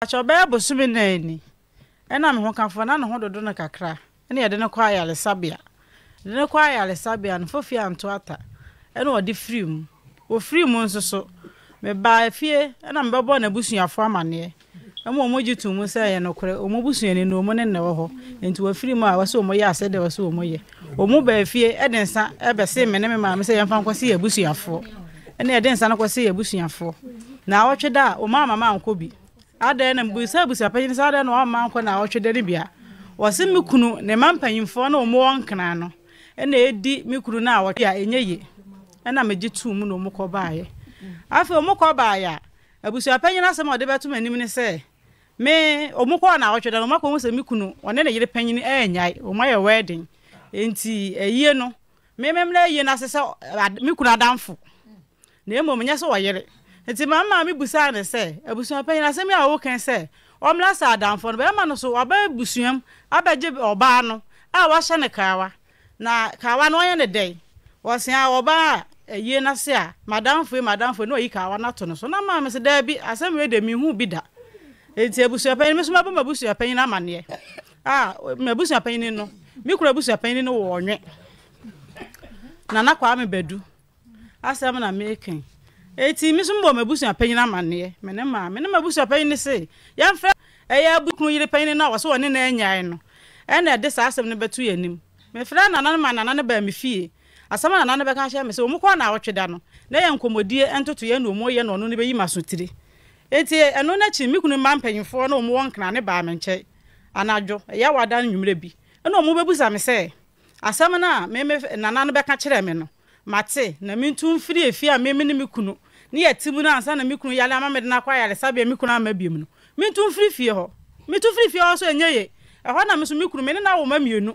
Achobe bo sumi nani. Ena me hokanfo na ne ho dodo na kakra. Ena ye de ne kwa yale sabia. De ne kwa yale sabia no fofie anto ata. Ena odi freem. O freem nso so me ba afie ena me bebo na busuafo amane. Ema omojitu mu se ye nokore. Omobusu ene no mo ne ne wo ho. Enti wa freem a wase omoye ase de wase omoye. Omo ba afie edensa ebese me ne me ma me se ye mfa nkwase ye busuafo. Ena edensa na kwase ye busuafo. Na awotweda o mama ma nkobi. Ada na mbusa busa pagin sada na o manko na awotwede ne bia wose mekunu ne mampanyimfo na omo wonkana no ena edi mekunu na awotwe a enye ena meje tum no mukọ baaye afi omukọ baaya abusa pagin asem ode beto manim ne se me omukọ na awotwede no makọ wose mekunu one na yire panyini enyae omaye wedding enti eyie no me memla eyie na sese mekunu adamfo na emom nya se oyere Enti mama mi busa ne se ebusun apanyi na se mi awo kan se omla sa adamfo no be ma no so aba busuam abaje oba no a wa hye ne kawa na kawa no ye ne dei wo se a oba eye na se a madamfo no yi kawa na to no so na ma me se da bi asem we de mi hu bi da enti ebusun apanyi me so ma ba ma busu apanyi na mane ah me busu apanyi no mi kura busu apanyi no wo onwe na na kwa me bedu asem na making Eti misumbo mebusu apanyina mane me ne mabusu apanyine se yamfa eya bukun yire panyine na waso woni na enyae no ena de sa asem ne betu yanim me fra nana manana ne ba me fie asama nana ne be ka hye me se omukwa na awotweda no na yenkomodie entoto ye no omoye no no ne be yimaso tire eti eno na chi mikunu mampanyimfo na omo wonkana ne ba me nche anajo eya wada nwumre bi eno omo bebusa me se asama na me nana ne be ka kire me no mate na mintu mfiri efi a me ne mikunu ni yetimu na ansa na mikunu yale ama me na kwa yale sabe mikunu ama biemu no mintu mfiri fie ho mintu mfiri fie ho so enye eho na me so mikunu me ne na wo ma mienu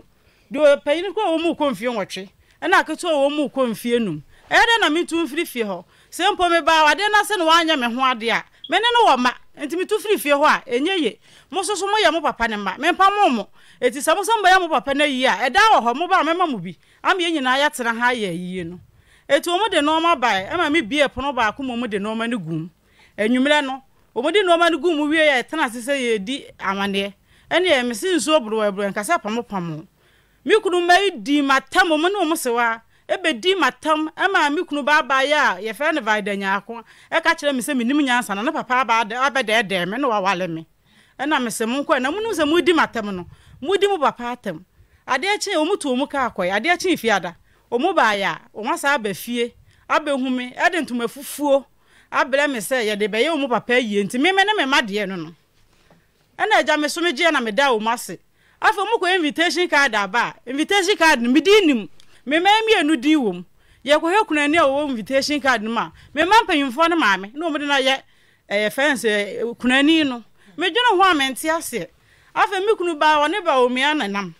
do payin ko wo mu ko mfie nwotwe na aketo wo mu ko mfie num ede na mintu mfiri fie ho sempo me ba wade na se no anya me ho ade a me ne no wo ma enti mintu mfiri fie ho a enye ye mo so so mo ye mo papa ne ma me pa mo mo eti samo so mo ye mo papa na yi a eda wo ho mo ba me ma mo bi ama ye nyina ya tera ha ya yi no eti omo de normal bai ama me bia pono ba ko mo de normal ne gum enwumre no omo de normal ne gum wie ya tena sese ye di amane ene ye me sin so obro obro nka se pam mi kunu mai di matam mo ne omo sewa ebe di matam ama mi kunu ba ba ya ye fe ne vai da nya ko e ka kire me se minim nyansa na papa ba da abede de me no wa wale me ena me se monko na munu se mu di matam no mu di mu papa atam ade eche omutu omuka akoy ade eche ifiada omo ba ya omasa aba fie aba hume ade ntuma fufuo abere me se ye de be ye omu papa yie nti me ne me made no no ena eja me so me gye na me da omase afa omuko invitation card aba invitation card me dinim me mi enu di wom ye ko hekuna ne o invitation card ma me mampanyimfo no ma me na omde na ye fence kunani no me dwene ho amente ase afa mi kunu ba woni ba omi ananam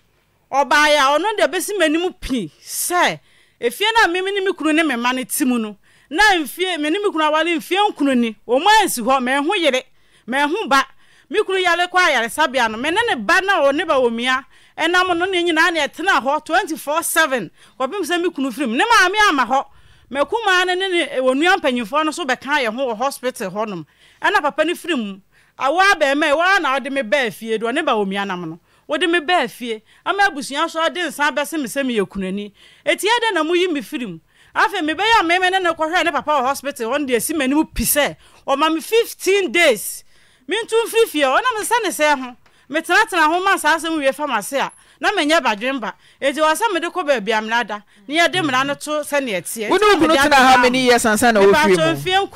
Oba ya ono de besi manim pi se efie na meme ni mikunu ne mema ne timu no na mfie meme ni mikunu awale mfie nkunu ni o mo ansi ho me ho yere me ho ba mikunu yale kwa yale sabia no me ne ne ba na o ne ba omia enam no ne nyina na etena ho 24/7 obim se mikunu frim ne ma me ama ho me kuma ne ne onu ampanyimfo no so be kan ye ho hospital ho nom ana papa ni frim awa ba me wa na ode me ba afie do ne ba omia nam no Ode me ba afie ama abusuan so ade nsan bese me se me yekunani eti ade na muyi me firim afa me be ya me ne ne kwohwe ne papa hospital one day si mani mu pise o ma me 15 days me ntun frifie ona me se ne se ho me tratena ho ma sa se mu we pharmacy a na menye badwemba eti wasa me de ko ba bia mlada ne ya de mla no to se ne etie wo no gunu tena how many years ansa na wo fimu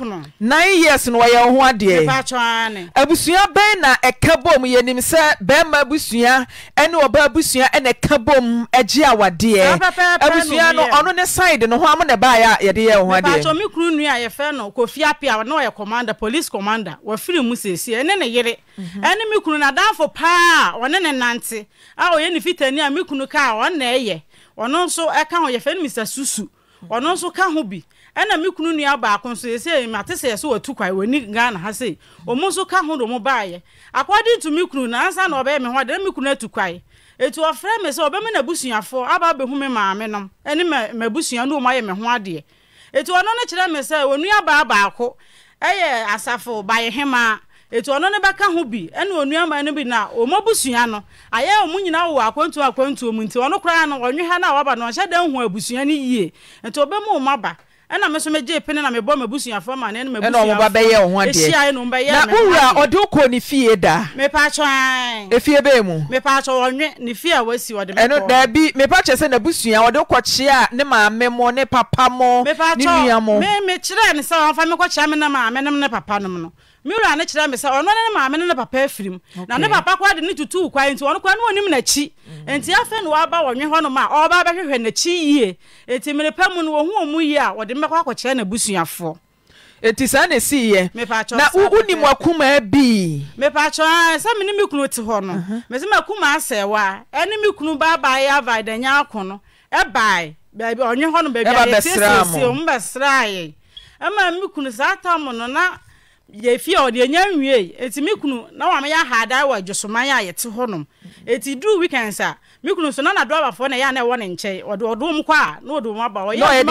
9 years no ya ho ade e abusuya ben na ekabom ye nim se ben ma abusuya ene oba abusuya ene kabom agi awade e abusuya no ono ne side no ho am ne ba ya ye de ye ho ade e me kru nu ya ye fe no kofi apia na ye commander police commander wa film sesi ene ne yere ene me kru na danfo pa one ne nante a o ye ne fitani a me kru ka one na ye ono so eka ho ye fe Mr Susu ono so ka ho bi ena me kunu nua ba akonso yesi matese yesi watu kwai woni Ghana ha sei omo so ka ho do mo baaye according to me kunu na ansa na oba me ho da me kunu atu kwai etu ofre me se oba me na busuafo aba be hu me maame nom ene me busua no maye me ho ade etu ono ne kire me se wonu aba ba akọ eye asafo ba ye hema etu ono ne baka ho bi ene onuaman no bi na omobusua no aye omunyina wo akwantu omu nti ono kra na onwe ha na waba no hye dan ho abusua ne yie nti obemu maba ena meso meje pene na mebo mabusua fa ma na ene mabusua ene omba beye ho ade e hye no mba ye na owura odoko ni fie da mepa chwan e fie be mu mepa cho onwe ni fie a wasi wode me eno da bi mepa che se na busua odoko che a ne ma memo ne papa mo ni nuamo me chire ne se onfa me ko che me na ma me ne papa no no Mura na kira me sa ono ne maame ne papa afirim na ne papa kwa de ne tutu kwa nti ono kwa ne onim na chi nti afa ne waba wonwe ho no ma oba ba hwehwe na chi yie nti mere pamu no wo hu yie a wode mekwa kwa kire na busuafo nti sa ne si ye na unim akuma bi mepa cho sa me ne mekunu ti ho no me se makuma asewa ene mekunu baba ya vai da nya akono e bai baby onwe ho no baby ya sisi o mbasraye ama mekunu sa ta mo no na ye fie o de nya nwie eti mikunu na wa me ya hada wa djosoman ya yete honom eti do weekends a mikunu so na na do abafo na ya na wo ne nche odo mu kwa na odo mu aba o ya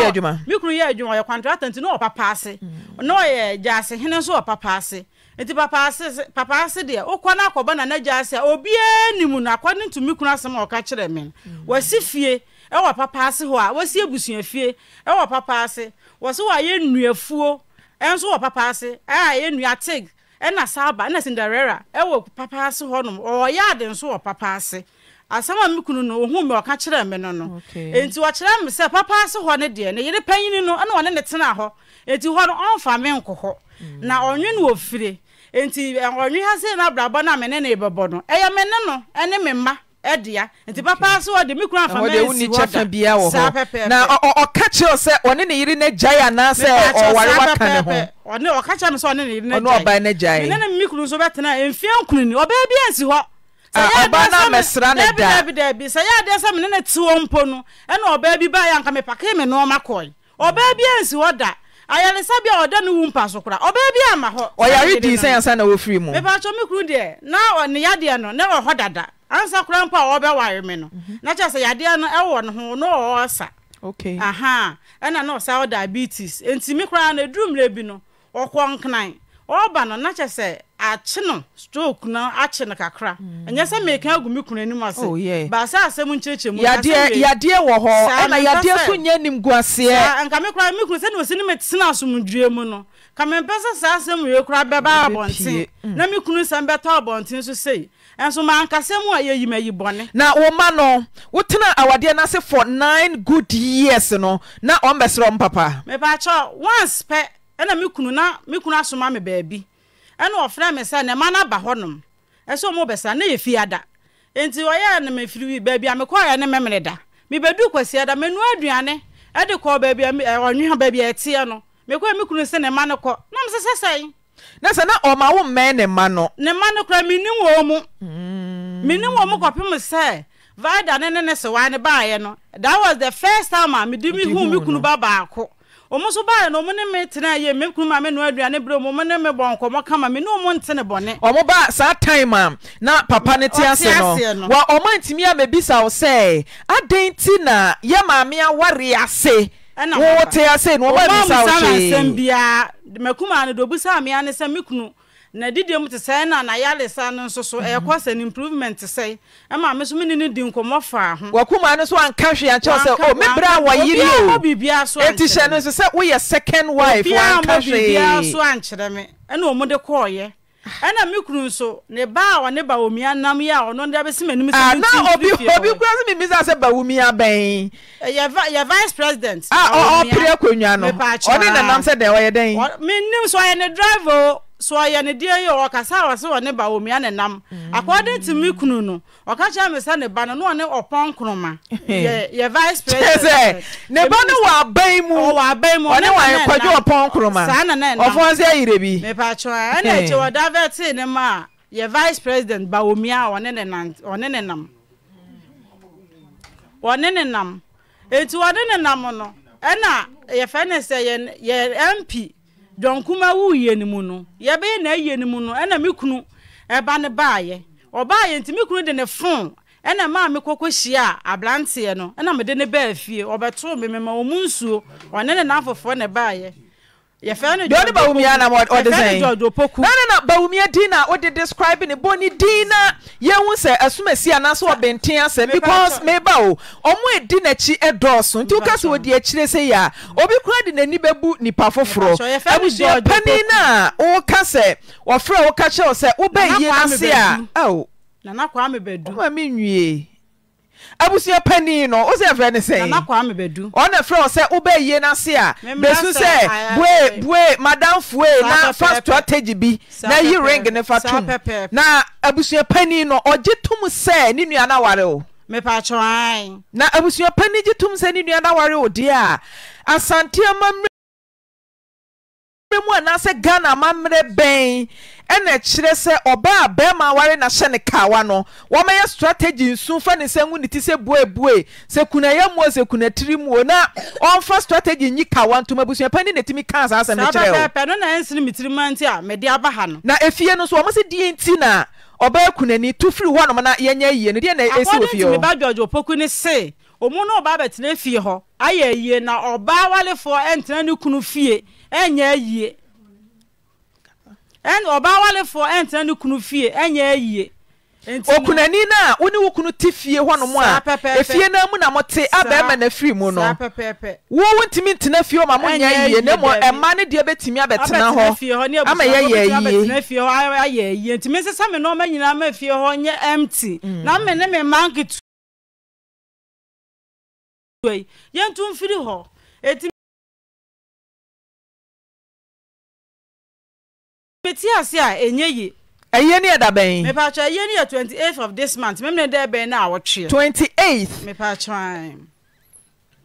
mikunu ya adwuma ya contractant na o papa ase na o ye jase hene so o papa ase eti papa ase de okwa na akoba na na jase obi enimu na kwa ne tumikunu asem o ka kire men wasi fie e wa papa ase ho a wasi ebusun afie e wa papa ase wasi wa ye nuafuo enso wa papa ase aye nua tig ena saba ena Cinderella ewo papa ase honum o yaade enso wa papa ase asama mikunu no ohu me oka kire me no no enti wa kire me se papa ase ho ne de ne yire panyini no ana one ne tena ho enti ho no onfa me nkoho na onwe no ofire enti onwe ha se na brabo na me ne na ebebo no eya me ne no ene me ma edia enti papa ase ho de mikunu afa me esi ho na o ka kire se one ne yire ne jaya na se o ware wa kan ho one o ka kire me se one ne yire ne jaya ono oba ne jaya ne mikunu so betena emfia nkunu ni oba bi ansi ho oba na mesra ne da bi se ya de se me ne ti wo mpo no e na oba bi ba ya nka me pake me no makoi oba bi ansi ho da ayale sabia oda ne wumpa so kura oba bi ama ho o yare di se ansa na wo firi mu me ba cho mikunu de na one ya de no na ho dada ansa kura mpa oba ware me no na cha se yade no e wo no ho no osa okay aha ena no sa diabetes enti me kura na drum le bi no okon knan oba no na cha se ache no stroke na ache no kakra enya se me kan agumi kunu enu ase ba sa asem ncheche mu yade wo ho ena yade so nya nim guase anka me kura me kunu se no se me tsena asumdwe mu no ka me pesa sa asem ye kura beba abonti na me kunu sam beta abonti so sei enso mankasemu ayeyi mayi bone na wo ma no wotena awade na se for 9 good years no na on besero mpapa me ba cho once pe ena me kunu asoma me baabi ena ofra me se ne ma na ba honum eso mo besa na ye fiada enti oya na me firi baabi amekoya ne memreda me bedu kwasiada menu aduane e de ko baabi onwe baabi etie no me ko me kunu se ne ma no ko na me sesesai na sana o ma wo men ne ma no kra minim wo mu kopim se vida ne se wa ne baaye no that was the first time I did me hu me kunu baba ko o mo so baaye no mo ne me tena ye me kunu ma me no aduane bro mo ne me bonko mo kama me no mo ntene bone o mo ba sa time na papa ne tia se no wa o ma ntimi a me bisa o se adenti na ye maame aware ase ana wo te ase no ba mi sa o makuma na dobusa me ane se mekunu na didem te sai na na yale sa no so e kwase improvement sai ama me so menini di nkomo fa ho wakuma no so anka hwe anche se o me bra wa yiri o bibia so anche etishe no se wo ye second wife anka hwe bibia so anche me ene omude koye ene mekunu so ne ba wa ne ba omi anam ya ono nda be se menimi se na obi kwase mi misa se ba omi aben ya vice president o pere kwenwa no oni na nam se de o ye den mennim so ye ne driver so ye ne die ye o kasa o se o ne ba omi anenam according to me kunu no o ka cha me se ne ba no no ne opon kunoma ye vice president ne ba no wa ban mu oni wa ye kwajo opon kunoma sa na na ofon se ayire bi me pa cho na e che o daveti ne ma ye vice president ba omi a onenenam etu wadene namono ena ye fane se ye MP donkuma wu ye ni mu no ye be na ye ni mu no ena mekunu e ba ne baaye obaaye ntimi kunu de ne fon ena ma mekoko hia ablante no ena mede ne baafie obeto me mema omunsuo onene na afofo ne baaye Yefano Jodi baumiana what or design. No baumia dina what they describing a boni dina. Ye won say asume si anaso obentian say because mebao omo di nachi edoso. Nti ukase wo di achire say ya. Obi kura di nani bebu ni pafoforo. Abu Jodi panina o kase wo frɛ wo ka che wo say wo ba yi ase a. Aw. Na nakwa mebedu. Ma menwie. Abusia penny no, what's everything saying? On the floor, say, obey ye nasia. Besu say, wait, Madame Fouet, now first to a TGB. Now you ring in the fatu. Now, Abusia penny no, or jitum say, Niniana Waro. Me patron. Now, Abusia penny jitum say, Niniana Waro, dear. And Santia Mamma. Mwana se Ghana mamre ben ene chire se oba bema ware na hye ne kawa no wo maye strategy nsunfa ne se nguni ti se buebue se kuna ye mu se kuna tirimu na onfa strategy nyi kawa ntuma busu pani ne timi kan sa asem chire o pe no na nsini mitirima nti a mede abaha no na efie no so wo se die nti na oba kuna ni tufiri ho no na yenye yie no die na esi ofie o me ba dwojo poku ni se omu no oba betene fie ho aye yie na oba wale fo entena ne kunu fie enye yie en oba wale for enter no kunu fie enye yie okunani na woni wukunu tifie hono mo a efie na mu na mote abema na firi mu no wo wontimi ntena fie o ma mo nya yie na mo ema ne de betimi abetena ho ama ye ye abetena fie ho aye yie ntimi se sa me no ma nyina ma fie ho nye empty na me ne me manket we yentum firi ho eti Metiasia enye ye. Eye ne da ben. Me pa twa eye ne 28th of this month. Mem ne da ben na awotwe. 28th. Me pa twa.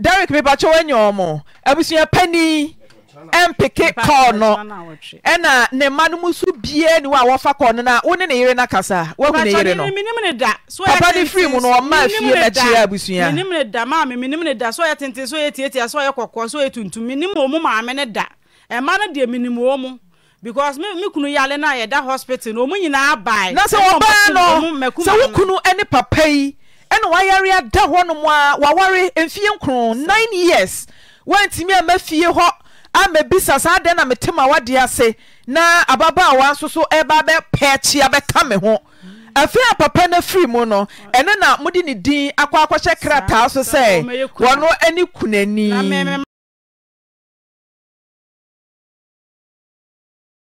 Derek me pa twa enyo mo. Abusuya penny empike call no. Ena ne manum su bie ni wa wofa call no na woni ne yire na kasa. Wo ne yire no. Minim ne da. So ya. Papa ni free mu no ma fie na chi abusuya. Minim ne da ma me minim ne da so ya tente so ya tietia so ya kokko so ya tuntum minim o mu ma me ne da. E ma na de minim o mu. Because me kunu yale na ya da hospital no munyina abai na se oba no se wukunu ene papai ene wayare ada ho no a waware emfie nkron 9 years wantimi amafie ho amabisa sa de na metema wade ase na ababa wa soso eba be pechi abeka me ho afia papa na free mu no ene na mudi ni din akwa akwa krata so se wono ene kunani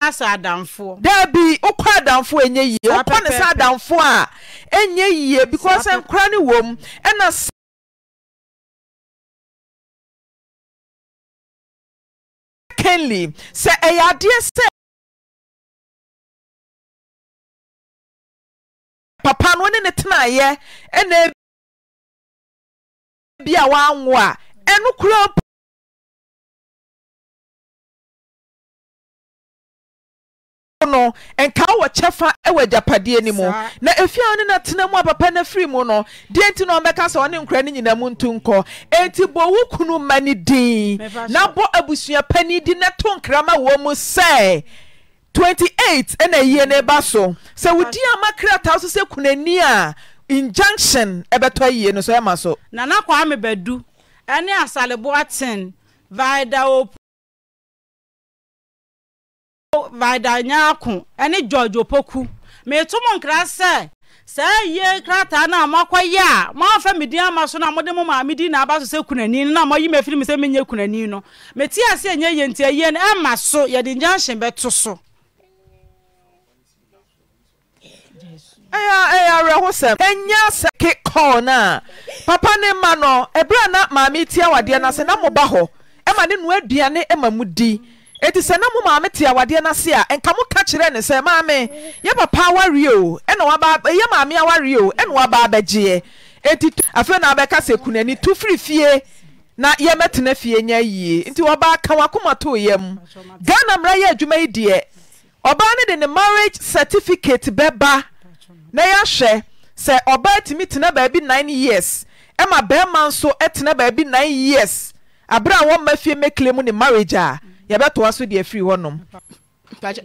asadamfo there be okwadamfo enye yie okwane sadamfo a enye yie because enkra ne wom ena Kenley se eyade se papa no ne tenaye ena bia wa anwo a enu kura no enka wo chefa ewa japade ni mu na efia ne na tenamu papa na free mu no de enti no meka so ne nkra ne nyina mu ntunko enti bo wo kunu mani din na bo abusua pani di na to nkra ma wo mu se 28 ena ye ne ba so se wodi amakra ta so se kunani a injunction ebeto ye no so e ma so na na kwa me badu ene asalebo aten vida o Vida nyako ene George Opoku me tomo nkra se ye krata na makwa ya ma fa medi amaso na modem ma medi na abaso se kunani na ma yi me firi me se menye kunani no meti ase enye ye ntia ye na amaso ye de nyanhye beto so eya rehosem enya seke call na papa ne ma no ebra na ma metia wade na se na mo ba ho e ma ne no aduane e ma mudi eti se na mama mete awade na se a enka mo ka kire ne se maame ye papa wari o e na waba ye maame awari o e na waba abegye eti afa na abeka se kunani tu free fie na ye metena fie nya yie enti waba ka wakoma to yam Ghana mra ye adwuma yi de oba ne de ne marriage certificate beba na ya hwe se oba timi tena ba bi 9 years e ma be man so etena ba bi 9 years abra won ma fie me claim ne marriage a ya beto aso de afiri honum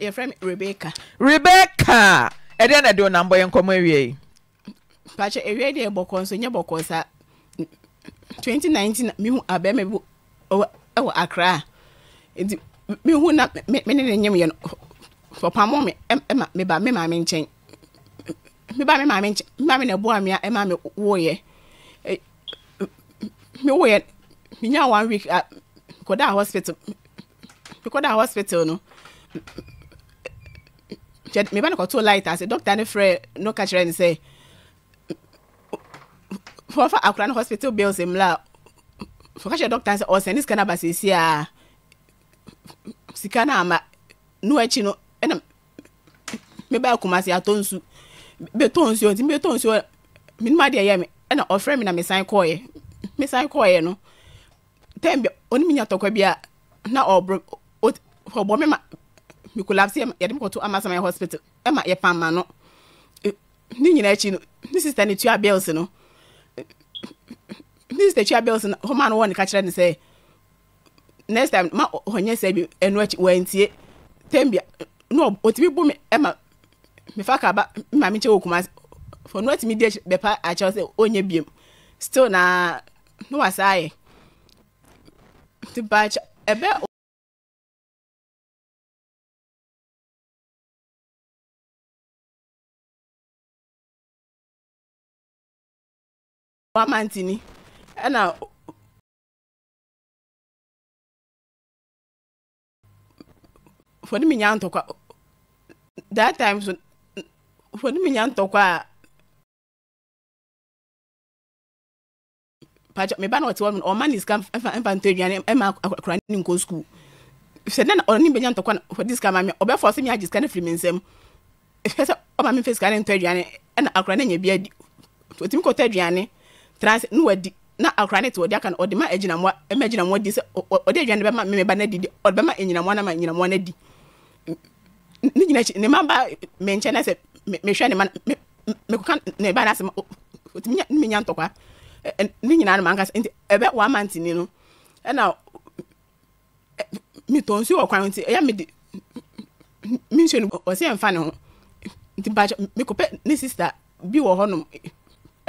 your friend Rebecca ede na de onambo yenkomo awie pacha awie de bokon so nya bokon sa 2019 mihu abem ewo akra enti me who na me me for pamo me Emma me ba me ma me nchen me ba me ma me nchen me na bo amia Emma me wo ye me wo ye me nya 1 week at koda hospital no me ba na ko to light as doctor ne frɛ no catch her and say for akran hospital bills imla for catch doctor say or send this kana basisi a sikana ama no achi no ena me ba kumasi atonsu be tonsu min ma dia me ena ofre me na me sign call ye no tembe oni minya tokwa bia na obro obo me ma me collapse ya dem ko to amasa my hospital ema ye pamma no ni nyina achi no this sister ne tua bills no this the chair bills ho man won ka kire ne say next time ma honye say bi enu achi wa ntie tembia no otibi bu me ema me fa ka ba ma me che okuma for no atimi dey be pa a che say onye biem still na no wasaye to batch ebe Mantini, and now for the minion talk that time for the minion talk. Patch me ban what woman or man is come infantry and Emma crying go school. Said then only began to come for this camera or before me I just can't free him. If I mean face can't tell you and I'll crying a beard to Timco Tedriani. Trans no adi na akrane to odi kan odi ma agina mo odi se odi agina be ma me ba na di odi be ma enyina mo na ma enyina mo na di ni nyina ne ma ba me nche na se me hwe ne ma me ko kan ne ba na se otimi me nya ntokwa ni nyina na ma nka e be wa mantini no e na mi tonsi o kwan nti e ya me di mi nche o se mfa ne ho nti ba me ko pe ni sister bi wo ho no e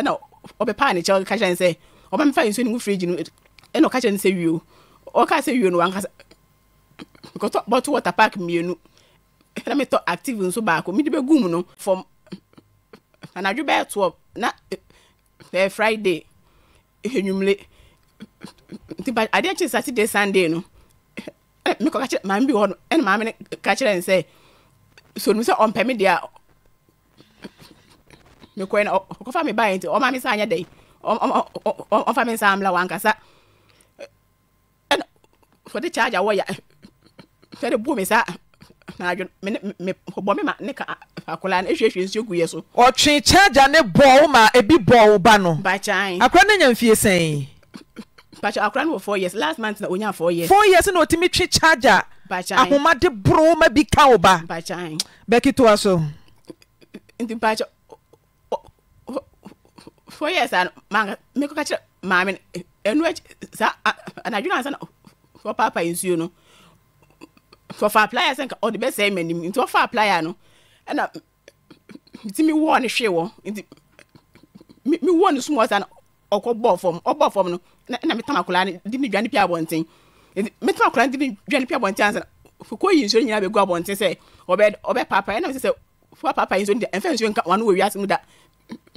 na obepa ni chel kacha nse oba me fa nso ni fridge no e no kacha nse wiu o ka se wiu no wan ka ko to bottle water pack mienu na me to active nso ba ko me di be gum no from anadwe be 12 na Friday ehnumle ti ba ade che Saturday Sunday no me ko kacha ma mbi ho e na ma me kacha nse so no se on permit dia me ko na ko fa me ba enti o ma me sa anya dai o fa me sa amla wan kasa and for the charge awo ya fere bu me sa na adwo me bo me ma ne ka akola na ehwehwe nsi ogu yeso o twi charge ne bo ma ebi bo ba no ba chan akra na nya mfie sen ba chan akra no 4 years last month na onya 4 years 4 years na otimi twi charge ba chan ahoma de bro ma bi ka oba ba chan be kito aso ndi ba chan 4 years and man me ko catch maami enu sa anadwo na sa for papa insu no for applier sen or the best say me nti for applier no and nti mi won hwe wo nti mi won small san okọ ball form no na me tamakula ni di ni dwane pia bonten me tamakula di ni dwane pia bonten san for ko insu nyina be go bonten say obe papa na me say for papa insu ndi en fa insu nka wan wo wiase mu da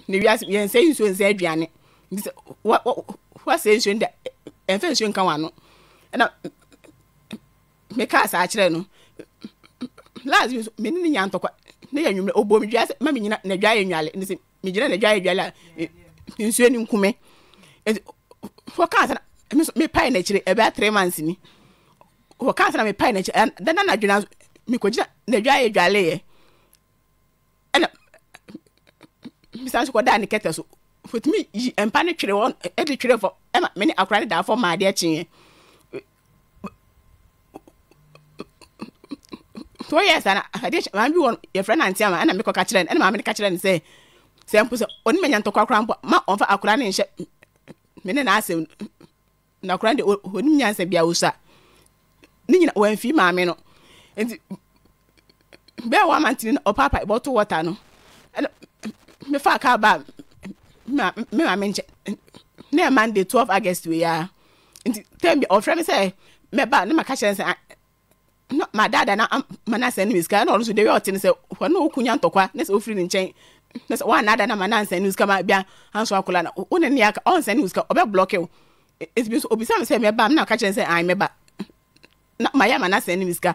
ni wiase yen say insu nze aduane ndi what say insu ndi en fa insu nka wano na me ka sa akire no lazim me ni nya ntokwa na ya nwumre obo me wiase ma me nyina na dwaye nwale ndi se me nyina na dwaye dwale insu ni nkume for ka sa me pai na akire e ba 3 months ni for ka sa me pai na akire dan na dwana me ko gina na dwaye dwale ye Mr. Squadra and Ketters, with me, and panic on every tree for Emma, many are crying down for my dear chin. 2 years, and I did one your friend and Sam, and I make a catcher and Mamma catcher and say, Sam puts on me and to crack round, my offer a crying ship. Men and ask him, now crying the old Nina said, Biausa. Nina, when female, men, and bear one mountain or papa bottle water. No. Me fa ka ba me na Monday 12 August we ya nti tell me or friend say me ba na ma ka chance my dad and I man send me scan on the yacht and say, "What no kunyan toqua, let's offer in chain." That's one other than my nan send who's come out beer, and so I call an oniac on send who's got about block you. It's because Obisam said, "Me bam now catch and say, I'm a bat." Not my man send me scan.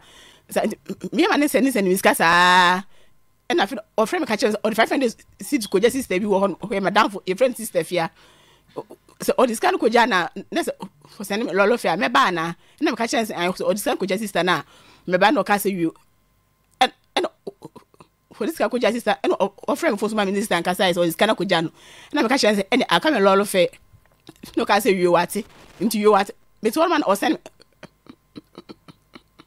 Me man send me scan, sir. And I feel or friend catches or the 500 seats could just sister be on where madame for a friend sister fear. So all this kind of kujana for sending lolo fair me bana and I'm catching or this kind of sister now me bana castle you and for this kind of sister and or friend for my minister and castle is all this kind of kujano and I'm catching and I come a lolo fair no castle you at it into you at but one man or send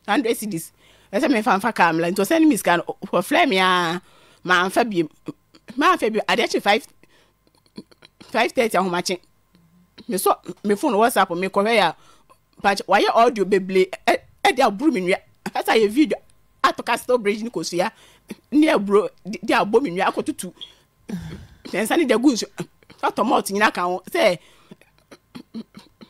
100 CDs that's a me fan for Kamla and to send me scan for flame ya man Fabi I actually 5:30 I'm watching. Me so me phone WhatsApp me Korea, but why audio baby? They are booming. That's a video. I took a store bridge in Korea. Near bro, they are booming. I got two. Then suddenly the goods. Not a mouth in account. Say,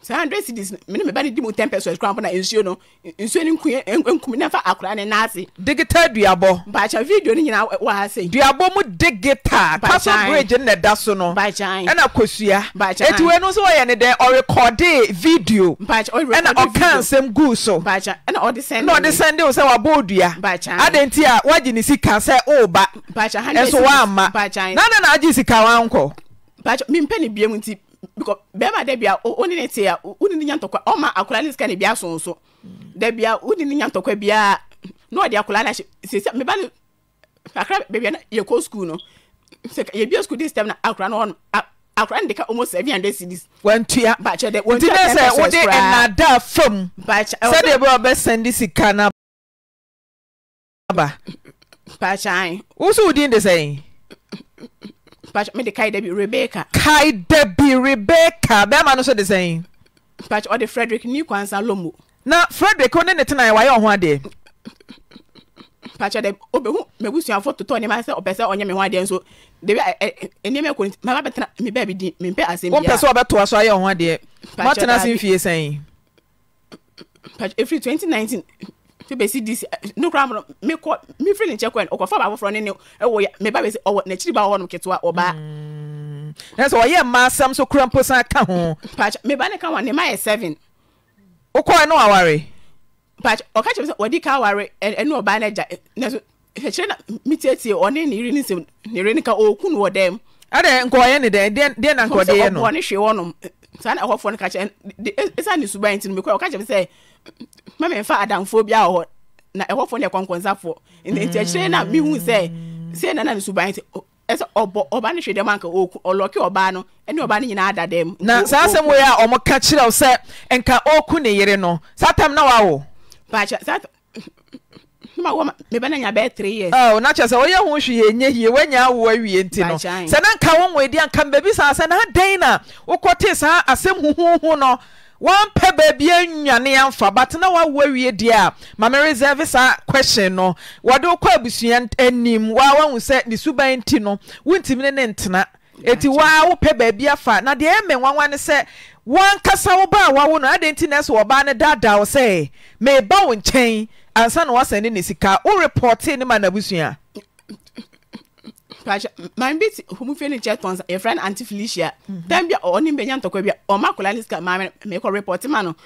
100 cities. Me body demo 10% crampon. You know, insuring queen and coming for Akra and Nazi. Digital diabo. But a video in our say diabo would digital. Passing bridge in the Dasono by China and a Kosia by China. It went also any day or record video by or and a can some goose by China and all the same. No, the Sunday was our bodia by China. I didn't hear what you see can say. Oh, but by China. So I'm by China. None of us is Kawanko. But me penny be with it. Because Bema Debia only next year, wouldn't the Yantoka, all my Akulanis can be so so. Debia wouldn't the Yantoka be a no idea. Akulana, she said, me bad, I crab baby, your co school. No, your beer school this time, Akran on Akran deca almost 700 cities. 1 year, Batcher, that one didn't say what they and da from Batcher, said they were best send this canna. Batcher, also didn't say. Patch me the Kai Debbie Rebecca. Kai Debbie Rebecca. Be man also the same. Patch or the Frederick Newquans and Lomu. Now Frederick on the tonight why on one day. Patch the Obehu me wish you afford to turn myself or person on your one day so they name couldn't my better me baby did me pay as in one person about to us why on one day. Martin as if you're saying Patch every 2019 to be see this no grammar me call me friend check when or for our front in me baby say or nature ba won ketua oba that's why yeah ma sam so crampus and ka ho patch me ba ne ka one ma 7 o call no aware patch o ka che say odi ka aware enu oba na ja na so che na me tie o ne ni ri nsem ni ri nka o ku no dem ade nko ye ne de na nko de ye no o ne hwe wonum san e ho fo nka che esa ni suba ntin me call o ka che say Mamma Adamphobia or not a hope on your conquest for in the China. Me who say another subite as or banish the monk or lock your banner and no banning in other them. Now, somewhere or more catch it or set and can all cunny yereno. Satam no, Patch that my woman, the banana bed 3 years. Oh, not just all your wish ye when you are worried in Tino. Sanaka way, dear, come babies, and her Dana or Cortes are as some who no. One pebble be a nyan for, but no one worry, dear. Mamma reserves a question, no. What do Quabusian and Nim, while one said the subaintino, won't even enter. It wow pebble be a fat. Now the airman one said, one cassava, one identiness or banner dada or say, may bow and chain, and son was sending his car or reporting the man abusia. My bit who feel in chat once a friend Auntie Felicia. Then be only Benyan Tokobia or Maculanisca, my make a report mano.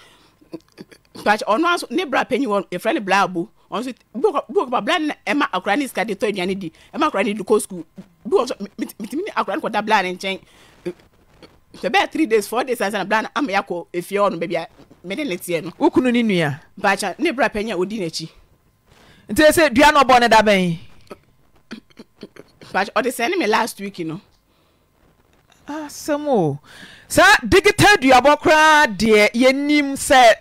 Patch on once Nebra Penny on a friendly blabu. Also, book by Blan Emma Acraniska, the toy Yanidi, Emma Crani Duco school. Do also between Acran for that blind and chain. The bad 3 days, 4 days as a blind Amiaco, if you're on baby, Medeletian. Ukununia, Patch Nebra Penny Udinachi. They said, Diano Bonada Bay. But they sent me last week, you know. Ah, some more. Sir, digital you about cry, dear, ye name said.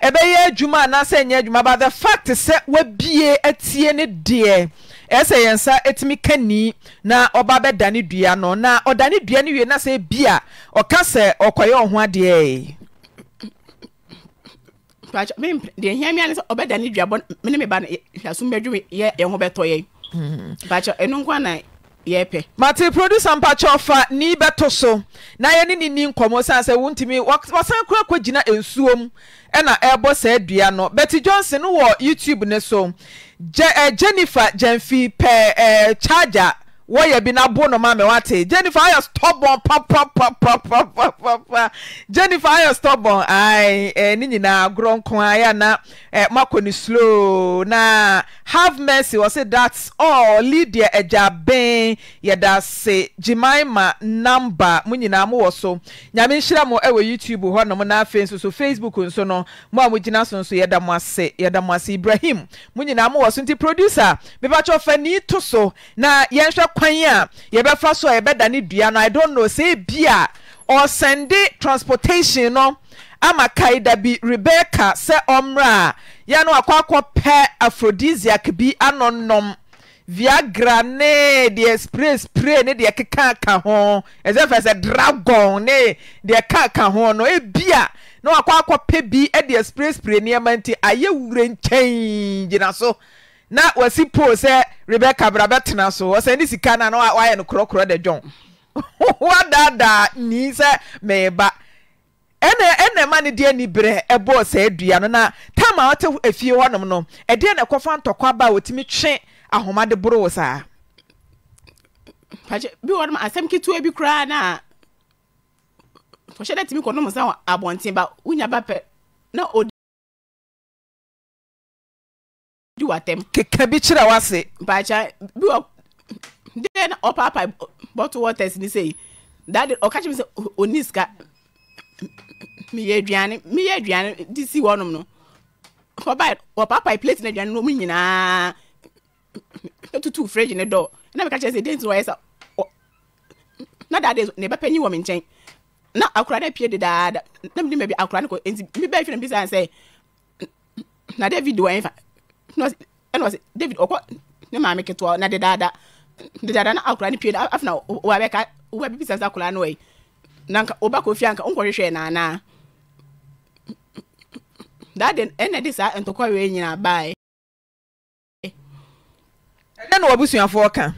Ebeye Juma, na saying ye Juma, but the fact is that we be a tiene dear. Essay and sir, it's me kenny, na or babe Danny Diano, na or Danny Diani, you na say beer, or cancer, or coyon one day. But me, the Yamian is obey Danny Diabon, minimum, soon bedroom, ye, and Hobert Toy. But I don't want to Yepe. Mati producer mpachofa ni betoso. Na ye ni nkomo sanse wuntimi wasan kura kwegina ensuom e na ebo se dua no. Betty Johnson wo YouTube ne so. Jennifer Jenfi pe charger wo ye bi na bo no ma me wate. Jennifer I stubborn pa. Jennifer I stubborn. Ai ni nyina agron kon aya na makoni slow na have mercy was say that's all Lydia Ejaben ye da se Jemima number mu nyina mo wo so. Nyame nhira mo ewe YouTube ho no na afen so Facebook nso no mo amugina so so ye da mo ase Ibrahim mu nyina mo wo so nti producer be ba cho fani to so na ye kwanya yebefa so yebeda ni dua no I don't know say bia or send transportation no amakaida bi Rebecca se omra ya no akwakwo pe aphrodisiac bi anonom viagra ne the express spray ne de keka ho ezefa se dragon ne de keka ho no ebia no akwakwo pe bi e de express spray ne manti aye wure nchen gina so na wasi po se Rebecca brabetna so o se ni sika na wa ye no krokro de John wa dada ni se meba ene mani de ni bre e bo se adua no na tama wote afie honum no e de na kofa ntokwa ba otimi twe ahomade boro sa paje bi won ma asem kitu e bi kra na to shede timi ko no mo sa abontin ba unya ba pe na watem keke bi kire wase bacha bi then o papa bottle water ni say that o catch me say oniska mi aduane this one no for buy o papa plate na aduane no mu nyina to fridge in door na me catch say dance wise na that is ne ba panyi wo me nchen na akura na pie de da na me be akura ko me be fi na bi say na David do en fa no David okwa ne ma me keto na de dada na akura ni pie afna wa be ka wa bi pisa akura no e na nka oba ko fianka onko hwehwe na na that then ene this a ntokwa we nyina bai na no obusuafo ka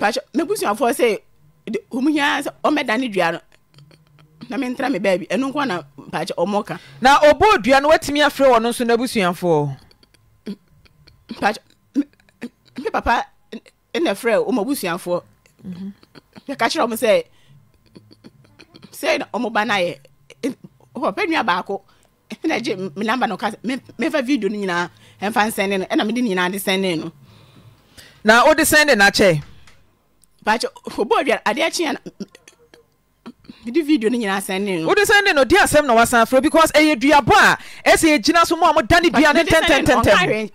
pa me busuafo say omuhia omeda ni dua no na me ntra me baabi enu nko na pa omoka na obo dua no watimi afre wono so na busuafo papa in the frail omobusian for the catcher almost say omobanae or penny abako and I jim number no cast me for video nina and fan sending and I'm in and descending now or descending a chair but for boy I dare chin the video nina sending or descending or dear seven was afraid because a dear boy as a genus more danny be on 10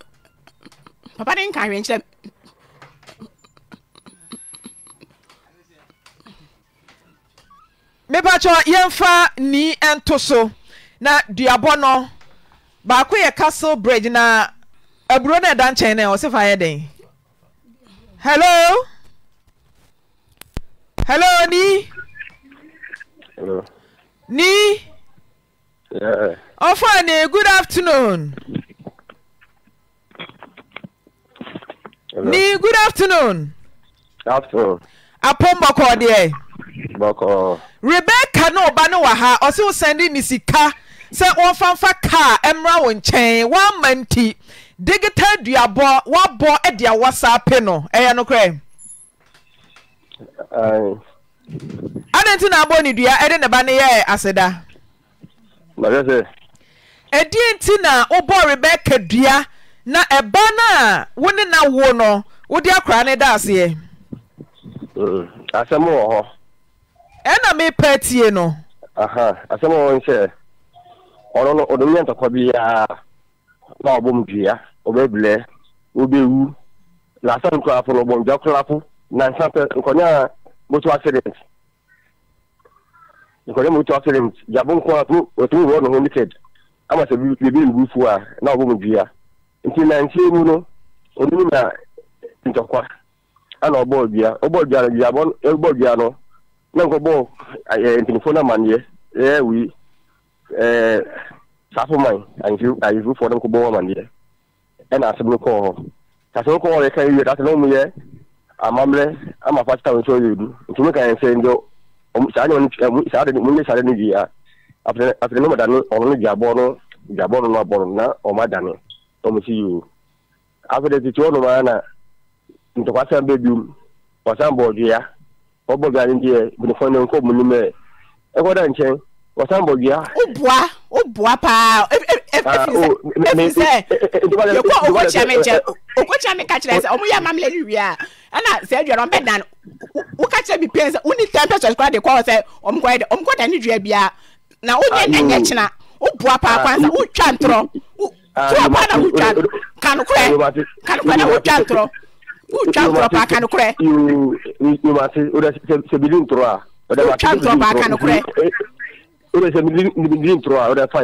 Papa didn't arrange them. Me bacho yenfa ni entoso na diabono ba kwe Castle Bridge na aburo na dan chene o se fa ye den. Hello. Hello ni. Hello. Ni. Yeah. Ofane good afternoon. Hello. Ni good afternoon. Afternoon. Apomba ko de. Boko. Rebecca no ba no wa ha o se sending ni sika se won fanfa car emra won chen wan manti digital duabo wa bo e dia WhatsApp no eye no kra. Adenti na bo ni dua e de ne ba ne ye aseda. Na se. Adenti na obo Rebecca dua na ebana woni na wo no wodi akra ne da ase e asemo ho ena me petie no aha asemo won se ono no odomian takwa bia na obom bia obebele obewu la san ko afro obom bia klapu na san pe nkonya moto accident nkonya moto accident jabon ko atu otu wo no limited ama se bi ngufu a na obom bia nti na nchemu no onu na ntokwa ana obo bia bia bon obo bia no na ko bo telefona manje wi sapo mai anju for ko bo manje ana asbu ko ta so ko re kai yo ta no mu ye I'm a first time you. To make I say, no, after no matter only Jabono, Borna, or Madame, Thomas. You after the Chorana into what's a bedroom or some board here, or Bogan here, with the phone and call Munume. A word and chain or some board here. Oh, Boapa. What I mean, what I may catch us, or we are Mamma. And I said, you're on bed now. Who catch every pins only 10% quite the cause on quite and you beer. Now, who chantro? Who chantro? Who chantro? You must say, who chantro?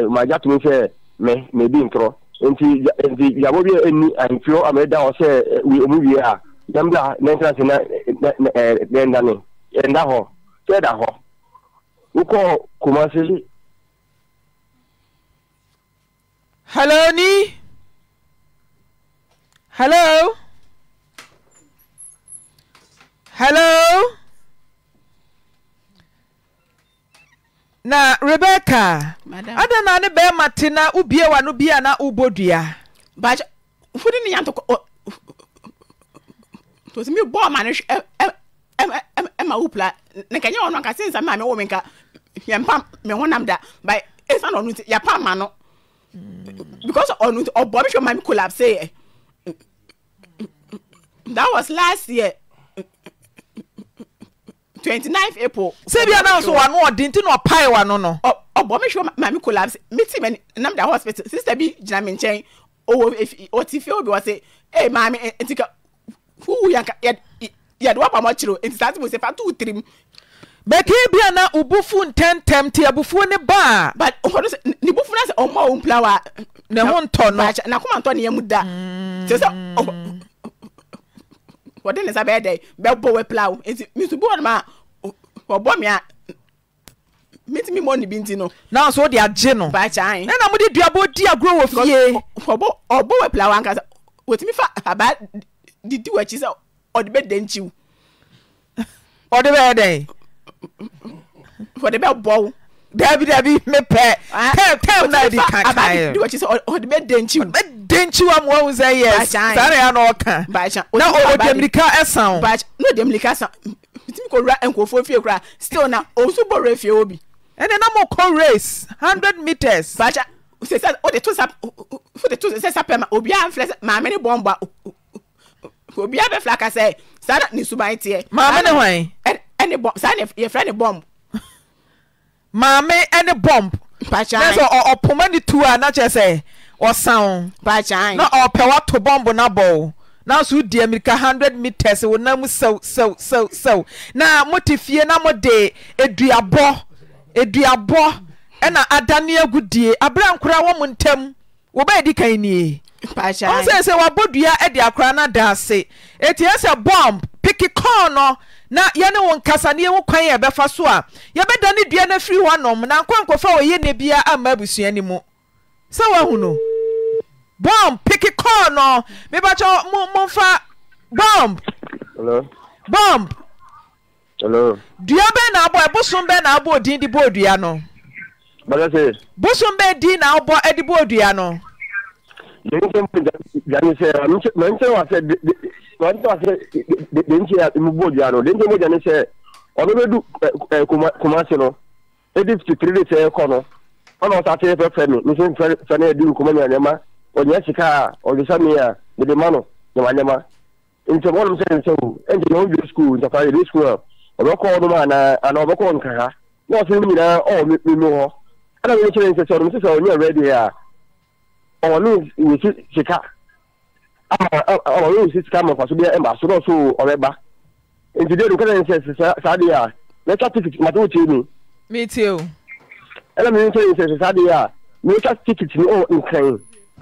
My got to say, maybe intro. And the Yabobi and Flo Ameda or say, we move here. Dambla, Nentras and Daho, Tedaho. Who call Kumasi? Hello, Ni? Hello? Hello? Na Rebecca, madam, I don't know bear Martina, Ubia, and Ubia, and Ubodia. But wouldn't you to? Was me born manish, Emma Upla, Nakayon, and Cassin, and Mamma Womanka, Yampam, me one number by Esanon, Yapamano. Because on or Bobby your man collapse. That was last year. 29th April. Say we announce one more didn't know pie one no. Oh, Bobby show mammy collapse. Meet him and the hospital. Sister B Jamin Chain. Oh, if what if you was say, hey, mammy, and take who yet what much true. It's that was a fat 2 3. Becky Biana Ubufun 10 Tiabufune bar. But Nibufunas or more flower. No one ton match and I come Antonia Muda. Just what then is a bad day? Bellboy plow. It's Mr. Borma or Bomia. Meet me money bintino. Now so they are general by China. And I'm with the boat, dear grow of ye for boy plow anchors. What me fat about the two watches or the bed didn't you? Or the bad day. For the bell bow, Debbie, me pet. Tell me about do what is or the bed, didn't you? Didn't you? I'm always a yes. Sorry, I'm all can. By chance, no, or Demlica sound, but no Demlica. And go for fear cry. Still now, also borrow if you be. And then I'm a call race 100 meters. But says, oh, the two sap for the two sets up Obia flesh, my many bomba. Obia the flack, I say, Sarah Nisubaiti, Mamma, way. And a bomb, sign your friend a bomb. Mammy and a bomb. Pachas or Pomani to another say, or sound. Pachas, not or power to bomb bonabo. Now, so dear, make 100 meters will now so. Now, motifia no more day, a dear bo, and a Daniel good dear, a brown crown woman tem, obey the Pachas, I say, what would you at the Acrana Darcy? It is a bomb, picky corner. Na yana won kasa ne wo kwan ya befa so a ya beda ne dua na firi honom na kwankofa wo ye ne bia ama busuani mu se wa huno bomb picky corner me ba cho monfa bomb hello bomb hello dua be na abo e bosom be na abo odin di bo dua no ba se bosom be di na abo e di bo dua no you can say I'm me too. And I'm in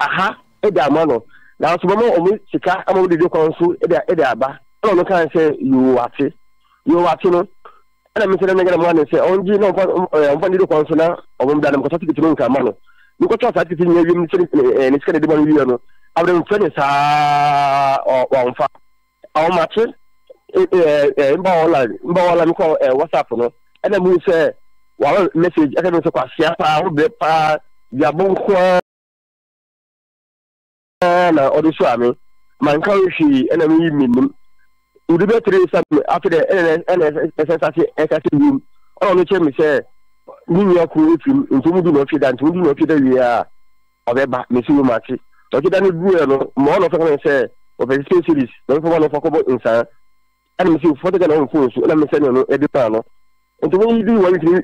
aha, now, tomorrow, Chica, I'm already I say you are and I'm going to say, oh, you know, I'm because I think you and it's going to be I don't finish our matches. series, don't want to talk about inside. And we see on phones, and I'm sending no every panel. And to when you do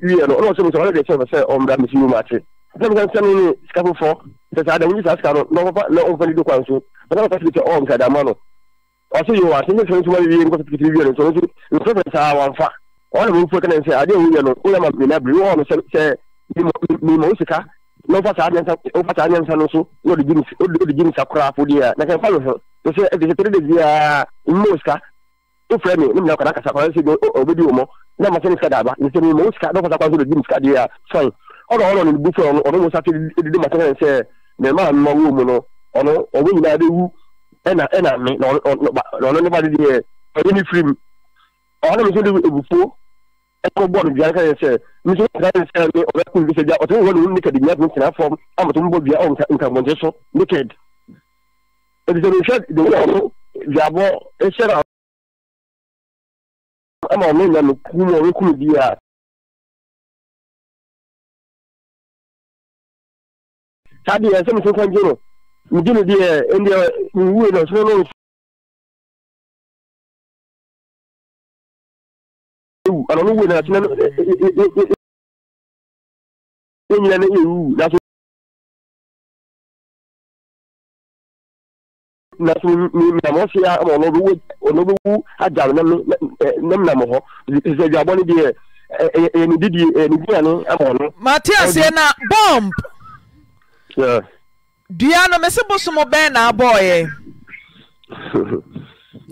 we are also already on that Miss Matri. Then sending scaffold for the side of no open to council, but not actually to own Cadamano. Also, you are thinking to where you go to the so you preference our fact. All the people can say, I don't know, Ulam, say, Mimosica, no Fatalians, and also, no, the Guinness of crap, I can follow her. To say, if the Mosca, to frame me, no Caracas, over the Umo, Namasan Cadaba, Mr. Mosca, no Fataka, the Guinness Cadia, fine. All on the Buffon, almost after the Dimatan and say, the man, no woman, or will I do, and I mean, on anybody there, or any film. All of them before, and what Janka said, Mr. Janka, or that could be said, or two women naked in that form, Amatumbo, their own income, naked. The result, the world, Jabo, etc. I'm a man who could be a Tabby and something from Jero. We didn't hear in the wood or so. I don't know when that's not. Namosia or Nobu had done Namamo. Is that your body dear? And did you and Matthias bomb? Yeah, Diana Messabosmo Bena boy.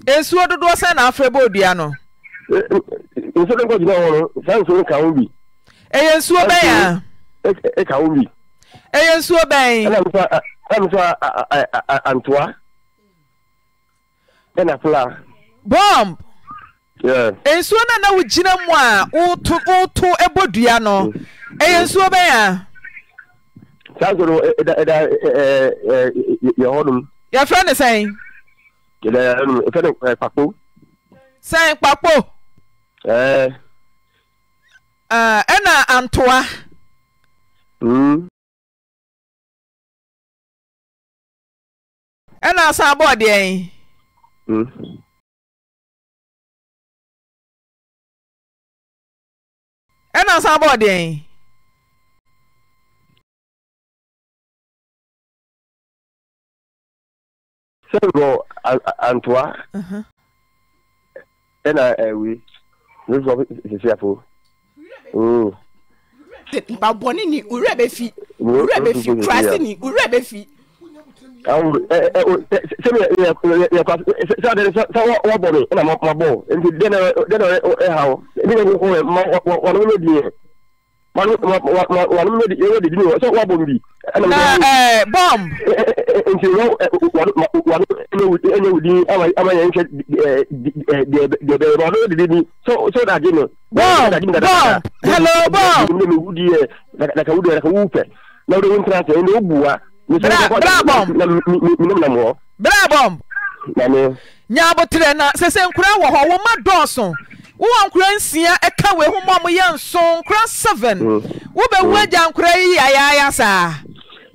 It's what it was an affable Diano. Instead of what you know, thanks for Kaumi. A Swabea, a Kaumi, a Swabea, Antoine. Bomb, yeah, and so now with Gina Moa, all to a Bodiano, and so there. Your friend is saying, Papo, San Papo, Anna Antoine. And I saw body. And as our body, so Antoine, and I we careful. Oh, Baboni, Urebefi, Urebefi, Urebefi. Bomb. Brabom, Yabotrena, Sesenkura, or Woman Dawson, one Cransia, a cowboy who Mamma Young Song, Cross Seven, Woman went down cray, Ayasa,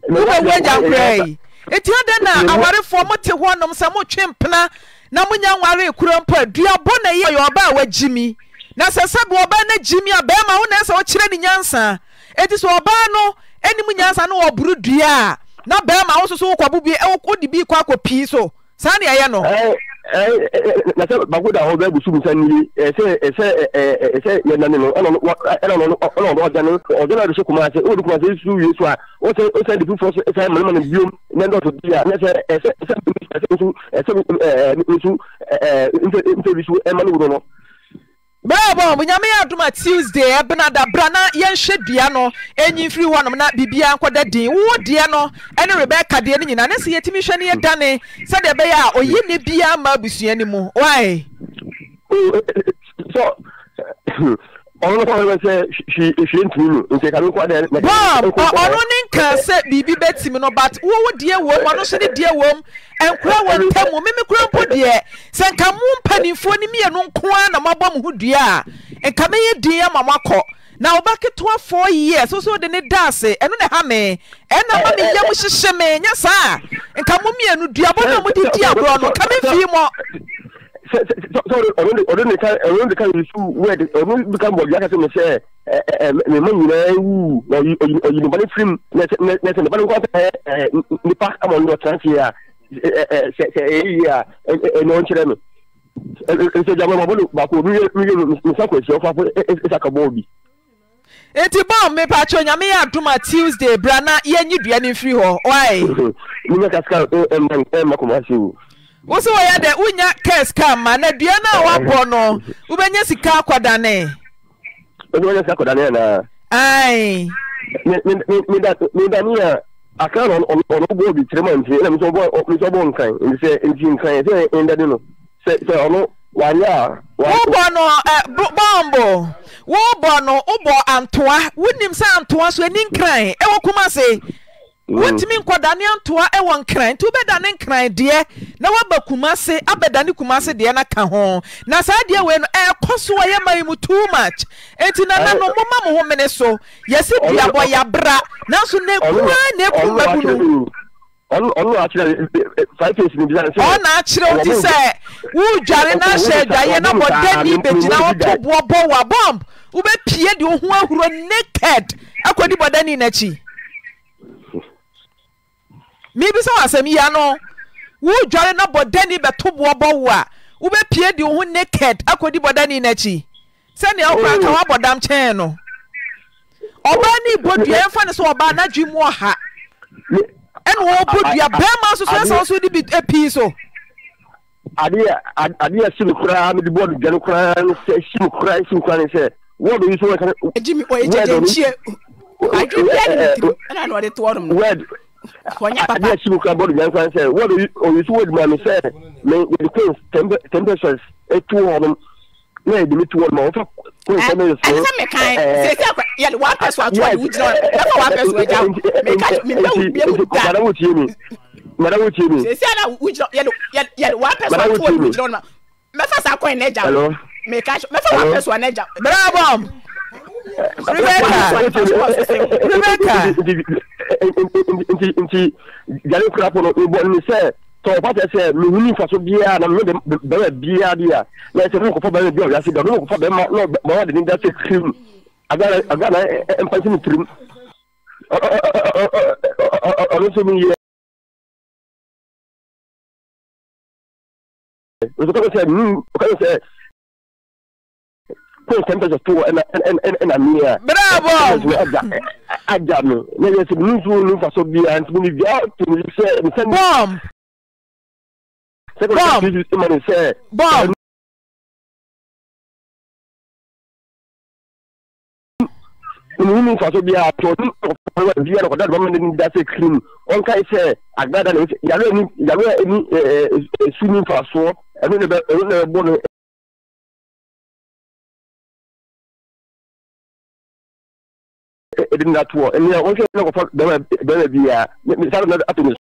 Woman went down cray. It's your dinner, I want to form a Tiwanum Samo Chimpana, Namunya Wari Crumper, dear Bonnet, you're about with Jimmy. Nasa Sabobana Jimmy, a bear my own as or children yansa. It is Obano, any Munyansa or Brudia. Na bema also so kwabu bi e ko di bi kwa ko pi so san de aye no na se baguda ho ba busu musani e se yanane no ono odano odano so kuma se o du kuma se su yesu a o se di fufo se mama na biom na ndo to dia na se no Babo, when you may have to my Tuesday, Benada Brana, Yen Shed Diano, any free one of not Bibian Quadadin, who Diano, and Rebecca Diani, and I see a Timishani and Danny, Sadabea, or Yeni Bia Mabusi anymore. Why? So, she ain't true. Wow, I but who dear woman, dear woman, and Crown Tamu, Mimi Crampo dear, Sankamun Penny for me and Unquan, and Mabam Hoodia, and Kamea dear Mamako. Now back at 4 years, also the Nedase, and the Hame, and Mammy Yamush Shame, yes, sir, and Kamumi and Diabon with Diabron, coming so, Eti bon me patcho nyame ya duma Tuesday bra na ye nyidua ne free ho why me kaska o what's why I did win your case come, and I do not know. Aye, I can't on a body 3 months, and I'm so one kind, and say, and Jim kind, and I don't know. Say, no, why, yeah, Bombo, Wobono, Obo, and Toa, wouldn't him sound to us when in crying, and what say? What mean Quadanian to a one crying, too bad and crying, dear. Now, about Kumase, Abadani Kumase, Diana Cajon. Nasa, dear, when air costs why am I too much? And in another woman, so yes, it be a boy, a bra. Now, so never. All actually 5 years in the all natural, she said. Who Jarena said, Diana, but then you bet now to Bobo, a bomb. Who bet Pierre, you who are naked. I could be Badani Nachi. Maybe so as a miano. Woo jarring up but Danny Batuboa. Ube Pierre do one naked. I could be Bodani Nachi. Send your crack about damn channel. Obani put your infants or Bana Jim Waha. And won't put your bammas or so also to be a piece. I dear, she will cry, the board general crime, say she will cry, she will cry and say, what do you so Jimmy? I do, and I know it to him. I she look about the and say, what you told me, say, the temperatures at 2 hours, maybe me 2 hours. Rebecca. Into crap on me say, so what I said, me for so beer and I'm not the beer. Let's look for the girl. I said, don't look for them, more than that's a cream. I got a passing cream. I temperature and a mere bravo. I don't know. Let us move for so be and move out to send bomb. Second, say bomb. Moving for so be out that woman that's a cream. One can say, I got an swimming for so, and then did not war, and also the atoms.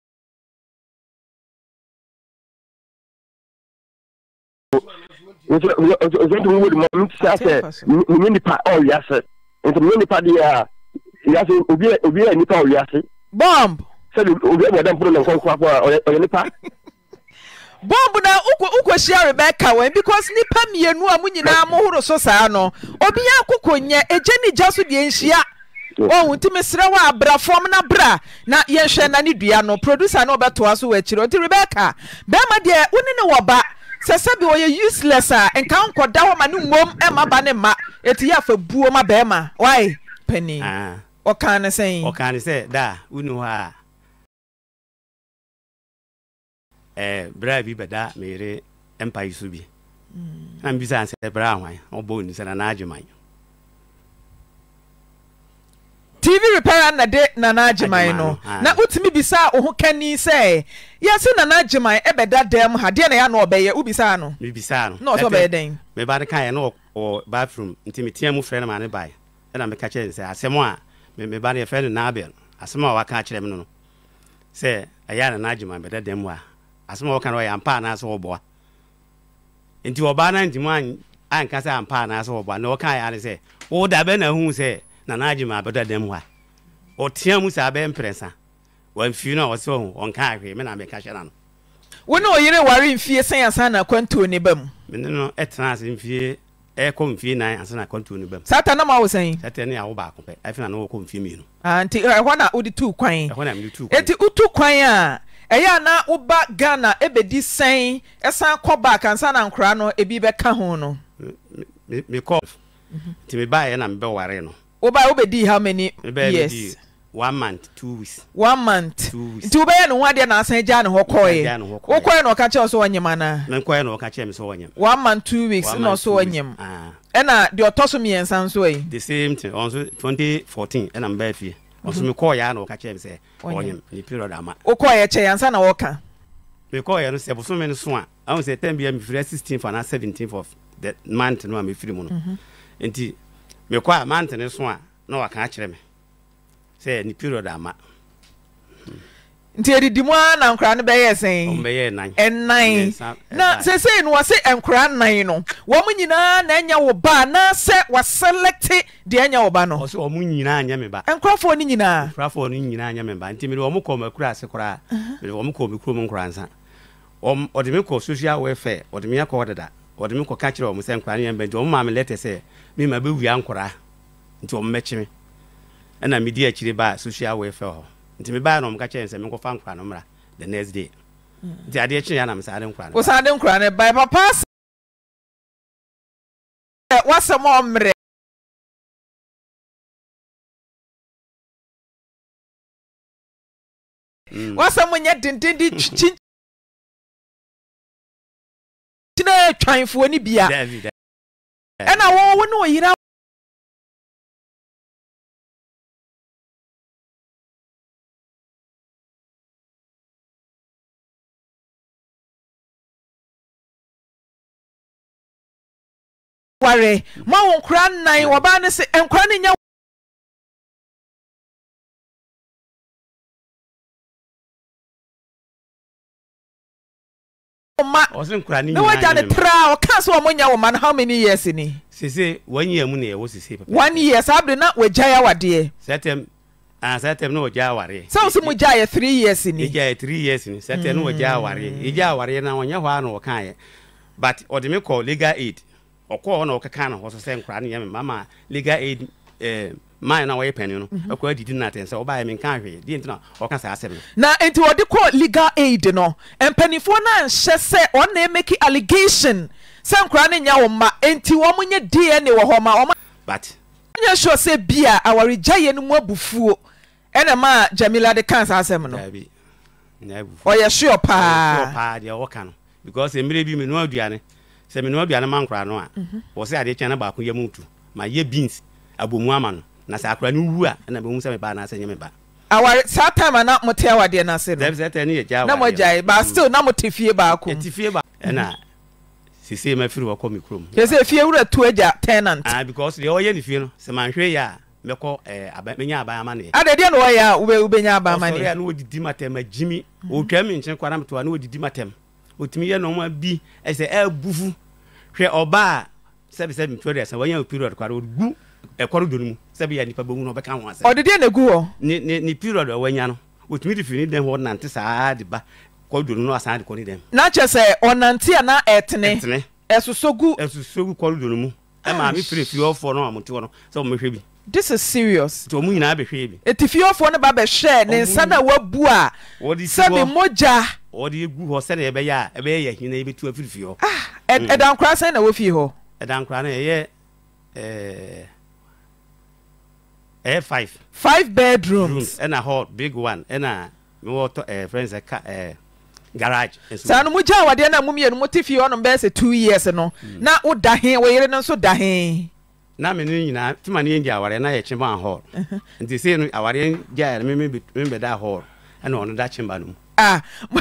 Oh, yes, and the mini party are yes, Ubia and Nicole, yes, bomb. So, Bomb na uko share Rebecca when because nipa mienu amunyina mohoro so saa no obi akokonye ejeni jaso de enhia oh ntime srewa abrafom na bra na yenhwe na ne dua no producer na obeto aso wa chiro ti Rebecca be ma de woni ne woba sesabi oye useless a enka nkoda ho ma ne mom e ma ba ne ma eti ya fa buo ma be ma why penny o kan ne say da unu ha bra bi beda mere empire so bi na mbi san se bra hwan obo ni se na na adjuman TV repair na de Nana Jemai no. Na utimi bisa oho kani say. Yes Nana Jemai e beda dem ha de na ya na obeye ubisa no. Me bisa no. Na so be den. Me ba kan ya na o bathroom ntimi tiam friend ma ne bai. E na me ka kire say asem a me ba na friend na abel. Asem a wa ka kire me no. Say aya na Nana Jemai beda dem wa. Asem a wa kan o ya mpa na so obo. Nti oba na ntimu an ka say ampa na so obo. Na o kan ya ne say o da be na hu say Nana Jemai better than why. Or Tiamus are being presser. When few know so on carry, men are make a shannon. We know you worry in fear, saying Sana Quantu Nibum. No, etnas in fear, air confine and Sana Quantu Nibum. Satanama was saying, Satania Obacompe, I feel no confirming. Until I wanna do two quine, I wanna do two. At the Utu quire, Ayana Uba Ghana, Ebedi saying, a son Quabac and San Crano, a Biba Cahono. Me call to me by an Amboareno. Oba obedi how many years? 1 month, 2 weeks. 1 month, 2 weeks. Two bay no one na san ja no hokoye. Okoye no ka che so wanyem ana. Men koye no ka che me so wanyem. 1 month, 2 weeks no so wanyem. E na de otoso mi ensan so yi. The same thing also 2014 e na mba afie. Also me koye ya no ka che me say wanyem ni period ama. Okoye che yansa na woka. Me koye no se boso me no so a. I say 10 be me free 16th for na 17th of the month no am free mo no. Enti me kwa mantene so a na wa ka akire me say ni period ama nti edidi mu na nkra ne be yesen o be ye nan na se se no wase nkra nan no wo mu nyina na anya wo ba na se wa select de anya wo ba no o se wo mu nyina anya me ba nkrafo ni nyina anya me ba nti me wo mu ko makura ase kura me wo mu ko me kuro mu nkra nsa o de me ko social welfare o de me akọ da o de me ko ka akire o mu se nkra ne be nti o mu ma me letter say me ma be wi ankora nti o mmechi me na media chiri ba social welfare ho nti me ba na o ka che nse me ko fa ankora no mra the next day nti ade chiri ya na me sa ade ankora no sa ade ankora ne ba papa what's mo mre what's mo nya dindindi chin tina twanfo ni bia and I won't know you know. Worry, Mom, Cran, I will banish and cranning your. Wasn't crying. No, I done a trial. Castle Monia man, how many years in it? She say 1 year Munia was his 1 year. I've not with Jayawa, dear. Set him and set him no Jawari. So some with Jaya 3 years in it. 3 years in set him with Jawari. Jawari now on your one or kind. But or the milk or legal aid or call no cacano was the same crying. Mamma, legal aid. Mine away penny, of course, did not answer by me country, didn't know, or can I say now into what they call legal aid, no, and penny for none, she said, or they make it allegation. Some crying your ma, and two woman your DNA or homa, but you sure say beer, our giant more buffoo, and a ma Jamila the cancer seminar. Or you're sure, pa, dear Wakan, because it may be me no diana, seminal diana man cranoa, or say I did channel back with your mood to my ye beans, a boomwoman. Na sa akra ni wu a na be hu se me ba na se nyeme ba aware sa time na motewa de na se no dem se te ne ja na mo jai ba still na motefie ba ko etifie ba na sisi ma firi wo ko mikrom se se fie wura tu aja tenant because the oye ni fie no se man hwe ya meko menya aba ama ne ade de no ya ube nya aba ama ne so ya no didi matem ajimi otwa mi nche kwara mtowa no didi matem otimi ye no ma bi e se ebufu hwe oba se bi twere se wanya period kwara ogu ekoro donu sebi ya nipa bomu no beka ho ase odede na gu ho ni period o wanya no otumi defini den ho nante saa de ba ko donu no asa de ko ni den na che se onante ana etne esusogu ko donu mu e ma me free free ofo no amute no so me hwe bi this is serious to mu nyina be hwe bi etifi ofo no ba be hwe ne nsa na wabu a sebi moja odi egu ho se na ebeya ebeya hina ebetu afirfi ho edan kra se na wofi ho edan kra na ye five bedrooms and a hall, big one, and a water friends garage. So no muja wade na mumie no motifi on best 2 years no. Na o da hen we yere no so da hen. na meni nyina ti mane enja aware na ye chimba hall nti se no aware enja me da hall and onu da chimba no ah mo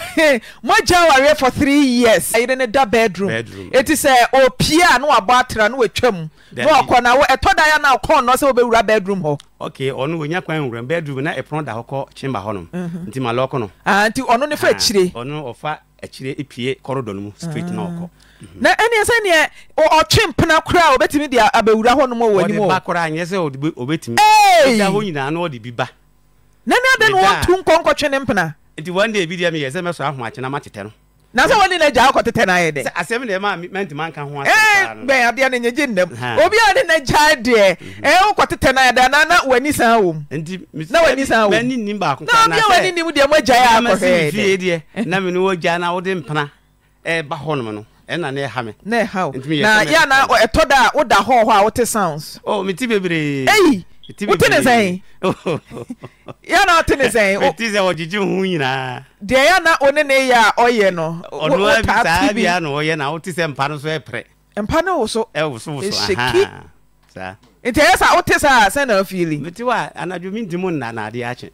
jaware for 3 years I didn't da bedroom it is a opia no abatra no atwam no akona wo etoda ya na akon no se obewura bedroom ho okay onu wonya kwan nwura bedroom na epron da hoko chimba ho no nti maloko no ah nti onu ne fa akire onu ofa akire epie corridor no street na okọ na ene se ne o twempena kura obetimi dia abewura ho no mo wani mo bakora anye se obetimi da ho nyina na odi biba na na den wo tun konko twene mpena nti one day bi dia me yese me so ahoma kye na matete no na so woni na gya akotete na ye de asem ne ma menti man kan ho asem be abia na nyegye ndam obi a ne na gya de akotete na ye da na wani san wo nti na wani san wo mani nim ba akon na na wani nim de mo gya ya akotete na me no gya na wo de mpana ba ho no no ena ne ha me na ha na ya na etoda wo da ho ho a wo te sounds oh me ti bebere ei Utinisay. You're not Utinisay. It is our Jijuna. Diana Onenea Oyeno. Onua Tabiano Oyena, Otis and Panos Epre. And Pano so also shaky. It is our Otisa, send her feeling. But you are, and I do mean Dimunana, the action.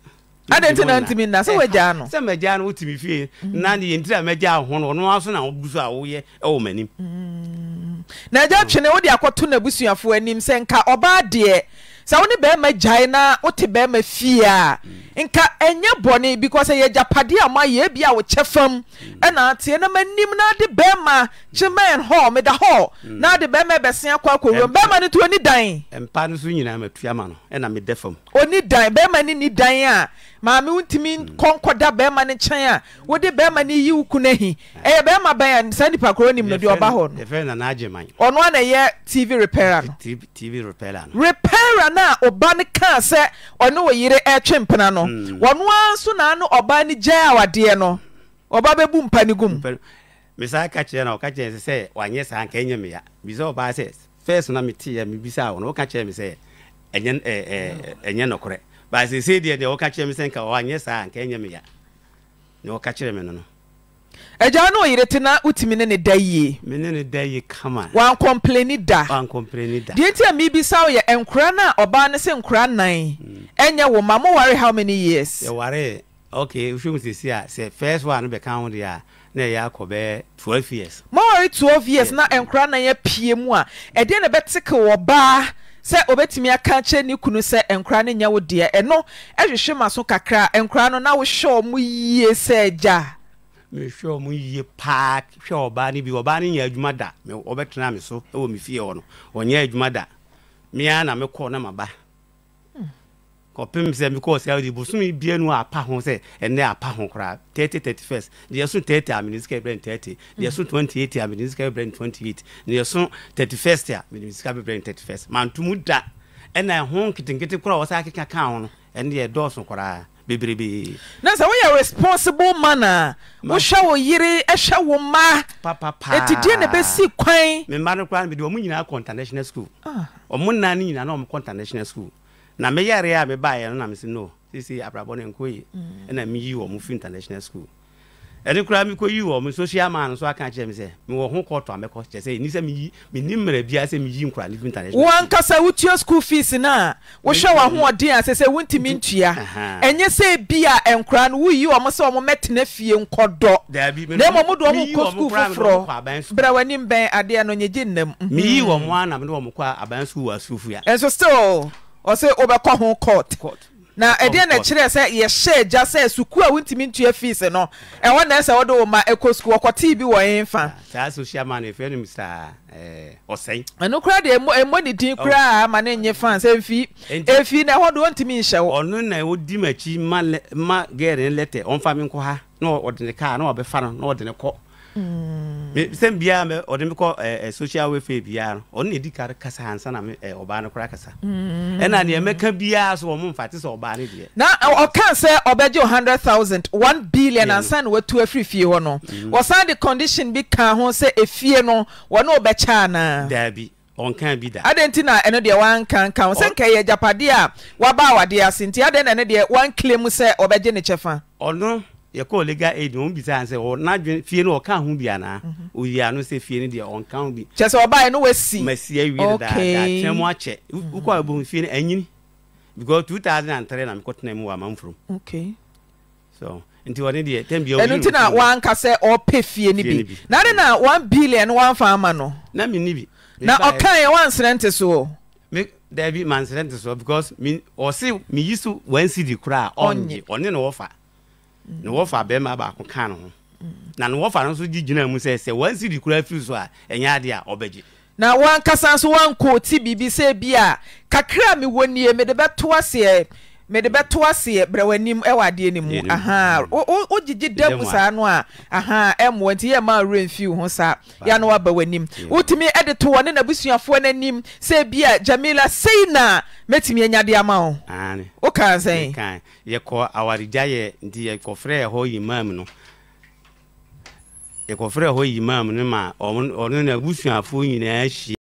I didn't know to mean that. So, Jano, some Jan would be fear. Nanny and Tremeja, one or no, also Busa, oh, many. Now, Japson, what they are called Tunabusia for a name, Senka or bad dear. Sa woni be ma gyae na wote be ma fia nka enye boni because ye japade amaye bia wo chefam na tie na manim na de be ma chimen hall me da hall na de be ma besia kwa kowo be ma ne to ni dan empa no so nyina matua ma no na me defam oni dan be ma ni ni dan a ma me wuntimi konkoda be ma ne kyen a wo de be ma ni yiwu kunahi e be ma ban sani pakoro nim no de oba ho no fe na na agyeman ono na ye tv repairer na oba ne ka se ono wo yire e twempena no wono anso na no oba ne gya awade no oba be bu mpa ne gum me sa ka kye na o ka kye se wanye sa anka enye me ya bi se oba se first na me tie me bi sa wono o ka kye me se enye enye nokore ba se se de o ka kye me se nka wanye sa anka enye me ya ne o ka kye me no no eja no yire tina utimi ne dayi me ne dayi kama wan complain da de ntia mi bi saw ye enkura na oba ne se enkura nan enye wo ma mo ware how many years ye ware okay we should say first one be count dia na ye akobe 12 years mo ware 12 years na enkura nan ye pie mu a e de ne betike wo ba se obetimi aka che ni kunu se enkura ne nya wo de eno ehwehwe maso kakra enkura no na wo show mu ye se eja me show mu ye park show bani bi obani nya adwuma da me obetena me so e wo me fie wo no onya adwuma da me ana me ko na maba ko pem se me ko se odi busumi bia nu apa ho se ene apa ho kra 30 31st de so 30 aminiska brand 30 de so 28 aminiska brand 28 de so 31st ya aminiska brand 31st mantumu da ene ho nkitingiti kra wo sa keka kan ho no ene ye dɔso kra bebrebi na sa we are responsible manner wo hwa wo yire ehwa wo ma papa etidie ne be si kwan me ma no kwan me de omu nyina international school omu na ni nyina na omu international school na me yare ya me ba ye na me si no sisi abrabo ne nkoyi na me yi omu fi international school eni kura me koyi omu social man so aka che me se me wo ho kɔtɔ amekɔ che se ni se me yi me ni mra bia se me yi nkura live international wo anka sa wutio school fees na wo hwa wa ho ɔden a se se wuntimi ntua enye se bia enkura no wo yi omu se omu metena fie nkɔdɔ na mo do omu kɔ school foforo bra wani mben ade no nyegye nnam me yi wo mo anam no omu kɔ aban school wa sufu ya enso still o se obekɔ ho court na ede na kire se ye she ja se suku a wuntimi ntua fees no e won na se wo do ma ekosku okoti bi wo yenfa ta social man e fenu mr osei eno kura de emo ni din kura ma na nye fan se mfi na ho do wuntimi nhye wo onu na odi machi ma gere lete on fa menko ha na odene ka na obefa no na odene ko me sem bia me odene ko social welfare bia no onu edi kar kasa hansa na me oba no kura kasa ena ne meka bia so mo mfate so oba ne de na o kan say obeje 100,000 1 billion and san we to afri fie ho no o san the condition bi kan ho say efie no wo no obecha na da bi on kan bi da adentina eno de wan kan san kan ye japade a wa ba wade asinti aden eno de wan claim say obeje ne chefa ono your colleague aid won't be answered or not fear or can't be anna. We are no safe feeling their own can't be. Just all by no way see, Messia, we watch it. Who call boom feeling any? Because 2003 I'm caught name where I'm from. Okay. So, into what idea? 10 billion. And until now, one can say all pay fee any be. Now, then, 1 billion, one farmer no. Now, me nibi. Now, okay, one sentence so. There be man's rent so because me or see me used to when see the cry on the offer. No offer be my back on canon. No offer also did you know, say when see the cry feels and yadia or beji. Now one cassans one coat TB say beer. Kakra me 1 year made the bet twice here. Made the bet twice here, but when him ever did any aha. Oh, did you double sanoa? Aha, went here, my rain few honsa. Yanoa, but when him. What me at the 2 1 in a bush of one and him say beer, Jamila say na, met me and Yadiamao. Anne, O can say, can you call our giant dear coffre hoy mamno? A coffre hoy mamma, or no bush of fool in ash.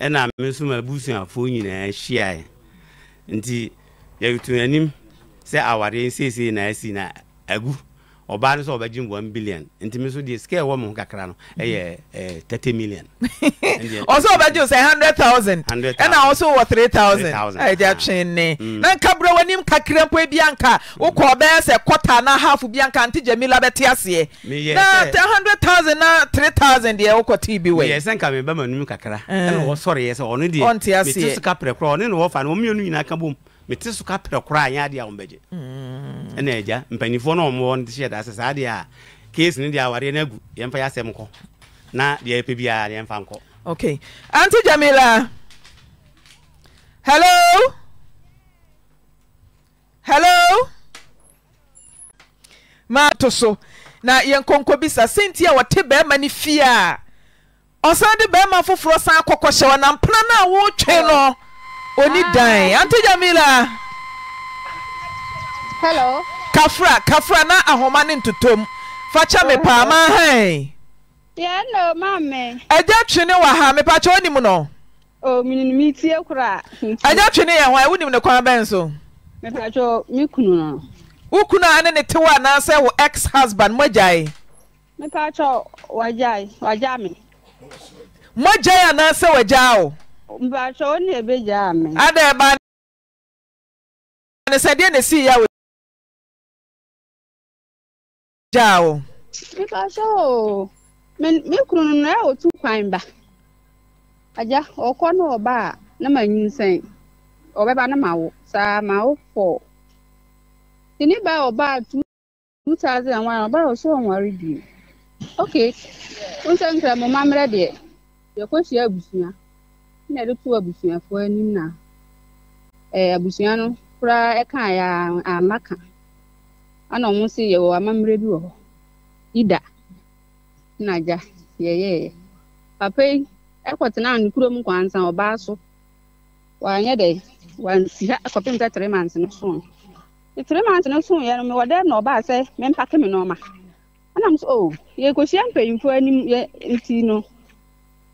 And I miss my boosting of fooling and she I. And tea, you to him say our day says in a sina a goo or balance of a gym 1 billion. And to Miss the scare woman Cacrano, a 30 million. Also, but you say 100,000, and I also 3,000. I just chain name. Nan Cabro and him Cacrampe Bianca, O Corbes, a quarter and a half of Bianca and Jamila Betiasie. Me, 100,000, 3,000, the Oko TB way. Yes, and come in Baman Cacra. And was sorry, yes, only the Ontiasis Capra Cronin, Wolf and Omun in Acabum. Metisu Capra cry, idea on budget. And Aja, Pennyphone on one shared as a idea. Case in India, Warinagu, Empire Semco. Now the APBR, the Enfamco. Okay. Auntie Jamila. Hello? Hello? Matoso. Na yankonko bisa sentia wate bema ni fia. Osande bema fufuro saa koko shewa na mplana uo cheno. Oni dai. Auntie Jamila. Hello? Kafra na ahomani ntutum. Facha me pa ma hai. Yeah, hello, mommy. I just chine waha me pacho ni muno. Oh, me tie kura. I just chine ya wa wudi me kwa benso. Me pacho me kunu no. Ukunu ane ne tewa na se wo ex husband mojai. Me pacho wajai me. Mojai na se wajao. Me pacho ni ebeja me. Ade ba ne se de ne si ya wajao. Me pacho me kunu na o tu kwan ba aja o ko no ba na manyinsen o be ba na mawo sa mawo fo ni ba o ba 2001 o ba o so won redi okay unsan kra mo mamre de ye ko si abusua na de tu abusua fo anim na abusua no kra e kan ya amaka ana o mo si ye o amamre bi o ida naja ye papa ekotena an kuro mu kwansan oba so wanye de wansi ha akopem 3 months no so 3 months no so ye no me wada na oba se me mpake me no ma ana m so oh ye kohia mpanyimfo anim ye nti no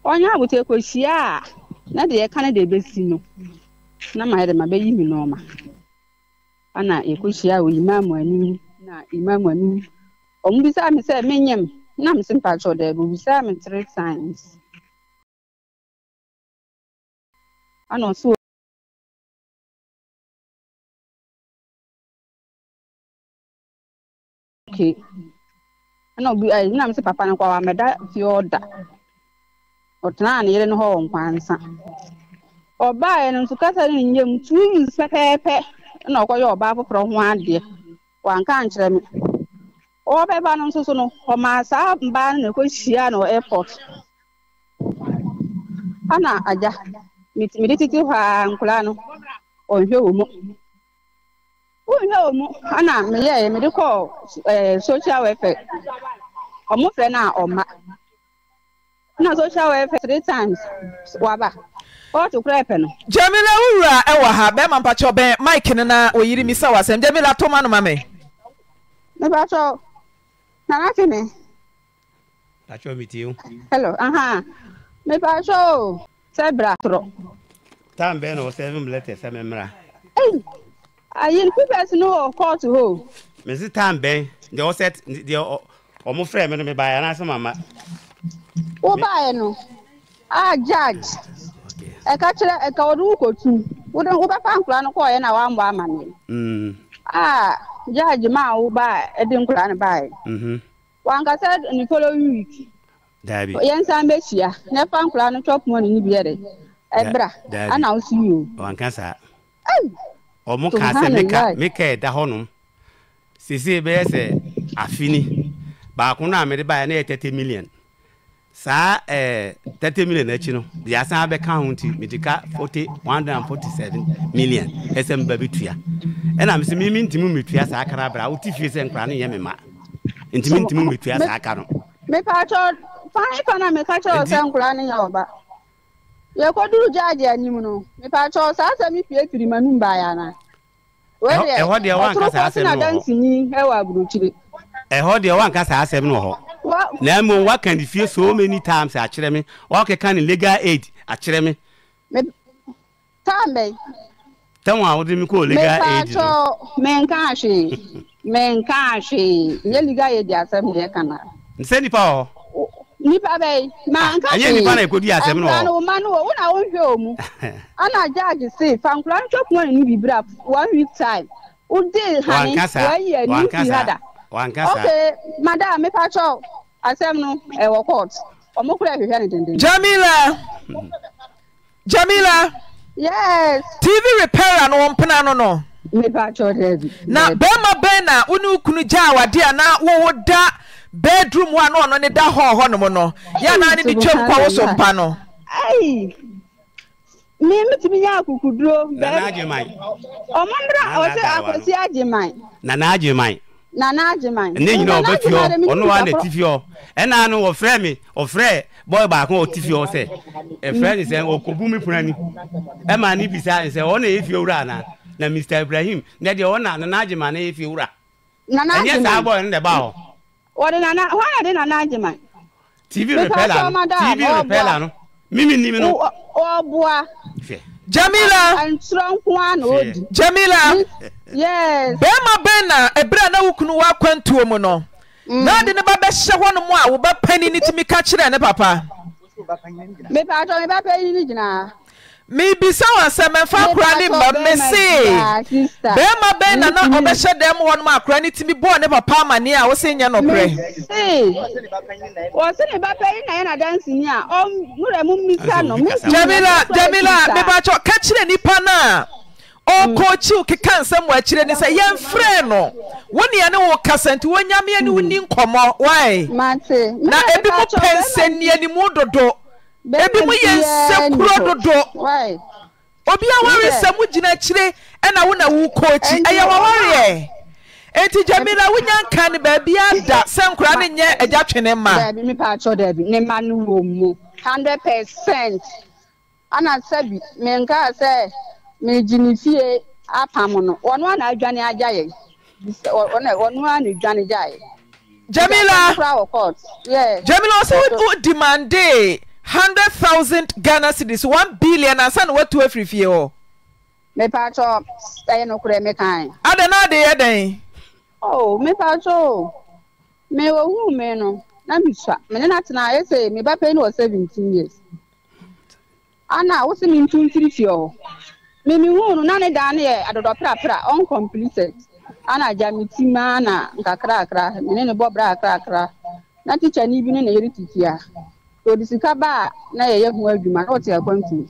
onya abuta kohia na de ye kana de besi no na ma de ma be yi me no ma ana ye kohia o imamu anim na imamu anim ombisa me se menyem na I'm simple to the boobs, 3 times. I know so. Okay. I know I'm simple, Papa, and I'm a dad, your dad. Or try and get home, Pansa. Or buy and to cut in young twins, pepper, and I'll call your Bible from one dear. One can't tell me. O be ba no so no o ma sa ba na ko hia na airport ana aja mi titi ha nkula no o hwe wo mu ana me ye me de ko social welfare o mo fre na o ma na social welfare 3 times wa ba o to cry pe no Jamila wura e wa ha be ma mpacho be mike na o yiri mi sa wasem Jamila to ma no ma me na ba cho Nana Timmy. That's your meeting. Hello, aha. Maybe I show Sabra. Time Ben or 7 letters, I remember. I didn't prepare to know or call to who. Mrs. Time Ben, they all said, dear, or more friend, and by an answer, Mamma. Oh, by no. Ah, Judge. A catcher, a cowduke or two. Wouldn't go back and plan a coin and our woman. Ah, Judge, Mao by a dim grand by. One got said in the following week. Dabby, yes, I'm Bessia. Never found plan and chop money, Berry. Ebra, and I'll see you. One can say, Oh, Moka, make it the honum. Sissy Bears, a fini. Bacuna made by an 30 million. Sa 30 million, you know. The Asabe County, Medica 4147 million. SM Babitria. And I'm seeming to move to Sakarabra, Utifis and Cranny Yamima. Intimate to move to Sakarum. May Patrol, fine, I may catch your son crying over. You could do Jaddy and you know. May Patrol, Sasa, me fear to remain by Anna. Well, what do you want us to dancing? How I would do it. And what do you want us to ask him? No, what can you feel so many times at Chremi? Walk a kind of legal aid at Chremi. Tambe. Tama would be called legal aid. Menkashi, legal aid, yes, I'm here. Send power. Nipa Bay, man, I didn't could yes, I'm not. Oh, man, what I will go. And I judge say, found lunch of money be 1 week time. Would they have a okay, Madame, if I saw, I said no, I will court. Or more clear, you had Jamila, yes, TV repair and one panano. No, me patcho, now Bema Bena, Unu Kunijawa, dear, now what that. Bedroom one on the hall, Honomono. Yana did jump also panel. Ay, Mim to me, I could draw. Nanajimai. Nanajimai. Nanajimai. And then you know, but you no one if you and I know a friend or Fred, boy back or Tifio say. A friend is an Okubumi friend. A man if besides only if you run. Now, Mr. Ibrahim, that your honor, Nanajimani if you run. Yes, I boy in the bow. What an anna? Why are they an argument? TV repeller, TV repeller. Mimi, Nimino, oh, boy. Jamila and strong one old Jamila. Yes, Bema Bena, a brand who can walk on to a mono. Not in the Babesha one more, but penny need to be catching and a papa. Maybe I don't remember any dinner. Maybe someone said my father, but me say, Bema Ben and not overshot them 1 mark, granny to be born never palm near, was saying, no pray. Was any papa and dancing here? Oh, what a moon, Jamila, Jamila, Bebacho, catch any pana. Oh, coach, you can't somewhere, children is a young friend. When you know, cousin, to one yammy and winning come out, why? Matty, now every more person near the mood Baby, we are so why? Obia worry some would naturally, and I want to coach. I am worried. And to Jamila, we young can baby, some crying yet adaption and man. Baby, patch or Debbie, Nemanu, 100%. And I said, Menka say, me Jinifie, Apamono, 1 1 I Johnny Ajay, 1 1 Johnny Jay. Jamila, yeah, Jamila also demanded. 100,000 Ghana cedis, 1 billion, and son what to every few. Me patcho, I no could make time. I don't know the day. Oh, me patcho, me woo meno, Namisha, Menatana, I say, me papa was 17 years. Anna was in 2 3 few. Me woo, none a down here at the opera, uncompleted. Anna Jamitimana, Kakra, Menen Bobra, Kakra, not teacher, even in a so discover na ye hu adwuma na otia kwantu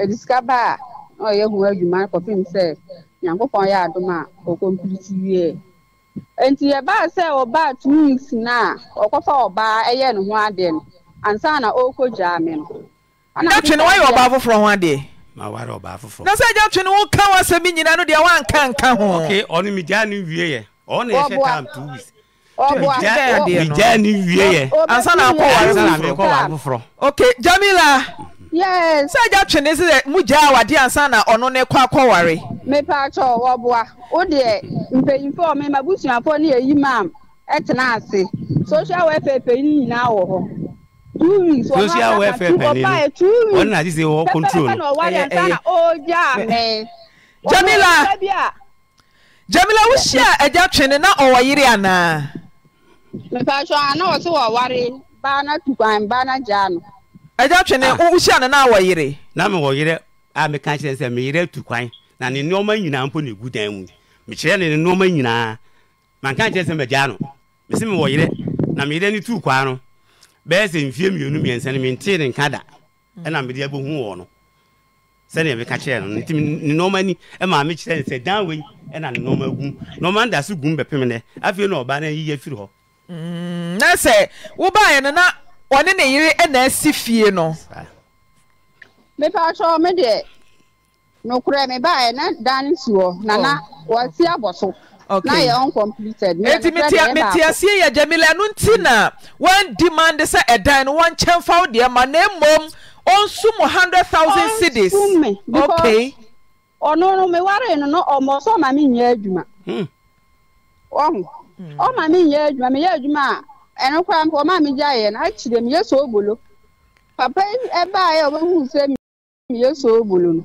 e discover na ye hu adwuma ko pim se nyankopon ya adoma o complete ye enti ye ba se o ba 2 weeks na okofa o ba eye no ho ade no ansa na okoja me no ana twene why o ba foforo ho ade ma ware o ba foforo na se ja twene wo kan wase mi nyina no de wan kan kan ho okay oni mi ja ni wie ye oni ye she time 2 weeks. Okay, Jamila. Yes, I got Chinese Mujawa, dear Sana, or no nequa quarry. May patch or bois, oh dear, pay you for me, my bushing upon you, ma'am, at an assay. So shall I pay now? tourists. Those who are welfare penny. One night is all control. Oh yeah, Jamila. Jamila, we share a job training now or Iriana. The person I know so worried. Bana to Bana Jan. A job training. We share an hour Iri. Now me worried. I'm a conscience and me to quine. Now in no man you know put good down. Michelle in no man you know. Man can't just me Jano. Me see me worried. Now me ready to quine. Best in few millions and maintain in Canada. And I'm the able who Sending a vacation, no money, and my Mitch said, down way, and I know my boom. No man that's a boom, but permanent. I feel no banner year through. I say, we'll buy another one in a year and then see fear no. Maybe I saw me there. No crime, I buy and dance you. Nana, what's your bottle? Okay, now completed. Metia, see ya, Jamila Nuntina. One demand is a dine, one chum found dear, my name, mom. On some 100,000 cities. Okay. Oh no, me worry no almost all my minjuma. Oh my minjuma, and crime for my mijay and actually me so bulu. Papa a buyer who send me so bulu.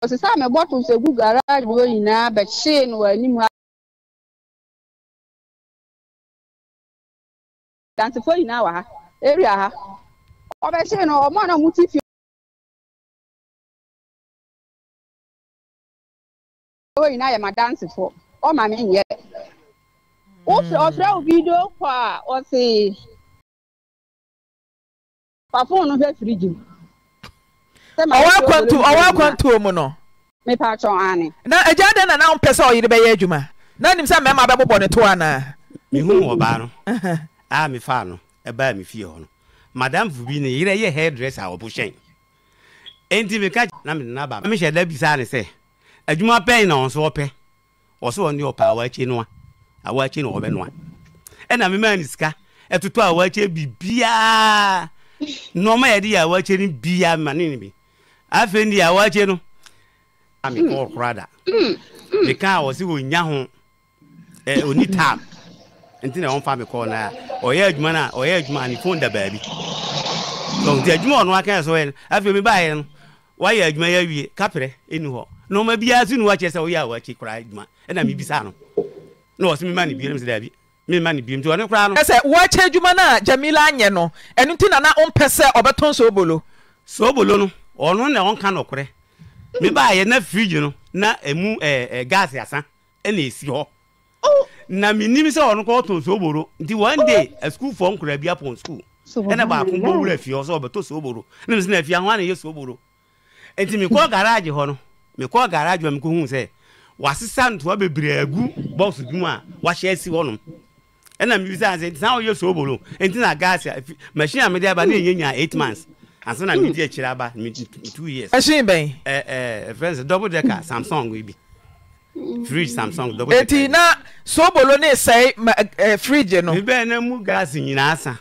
Because the same bottles a good garage were in a but shame were any more. Dance for you now, area. Oh, I say no, man, I'm with you. Oh, you know, I'm a dancing for. Oh, my man, yeah. Also, video for or say, Papa, no, that's reading. I welcome to Mono. Me patch on Annie. Now, a jardin and now, Pessoa, you be a juma. None of some mamma babble on the Tuana. Me who about. Ah, me fano, a bad me fion. Madame Fubini, you lay your hairdresser or pushing. Ain't even catch Naminaba, Michel Debbie say. A juma pain on sope, or so on your power chinoa, a watching over one. And I'm a man is car, and to our watching be beer. No, my idea watching beer, man in me. I find the watching. I'm a poor brother. The car was you in Yahoo. Only time. Until I family corner or edge mana or edge money phone the baby. Don't judge more, I can't well. I feel me buying. Why edge may be capre in war? No, maybe as soon watches or ya watch, he cried, and I may be sano. No, it's me money beams, Debbie. Me money beam to another crown. I said, watch edge mana, Jamila, you know, and until I own pesa or baton sobolo. Sobolo, or no, on canocre. Me buy enough fugitive, not a moo a gas, and it's your. Na minimi se onu ko to soboro nti one day a school form kura bia pon school ena ba ko bo wura fie so obeto soboro na se na fie ho na ye soboro enti me ko garage ho no me ko garage am ko hu se wasesa ntoa bebre agu box dwuma wa hye asi ho no ena me visa se na ye soboro enti na gas machine am dia ba na yenya 8 months aso na me dia kira ba 2 years machine ben friends double decker Samsung we be fridge Samsung double decker na sobolo ne say fridge no be na mu gas nyina asa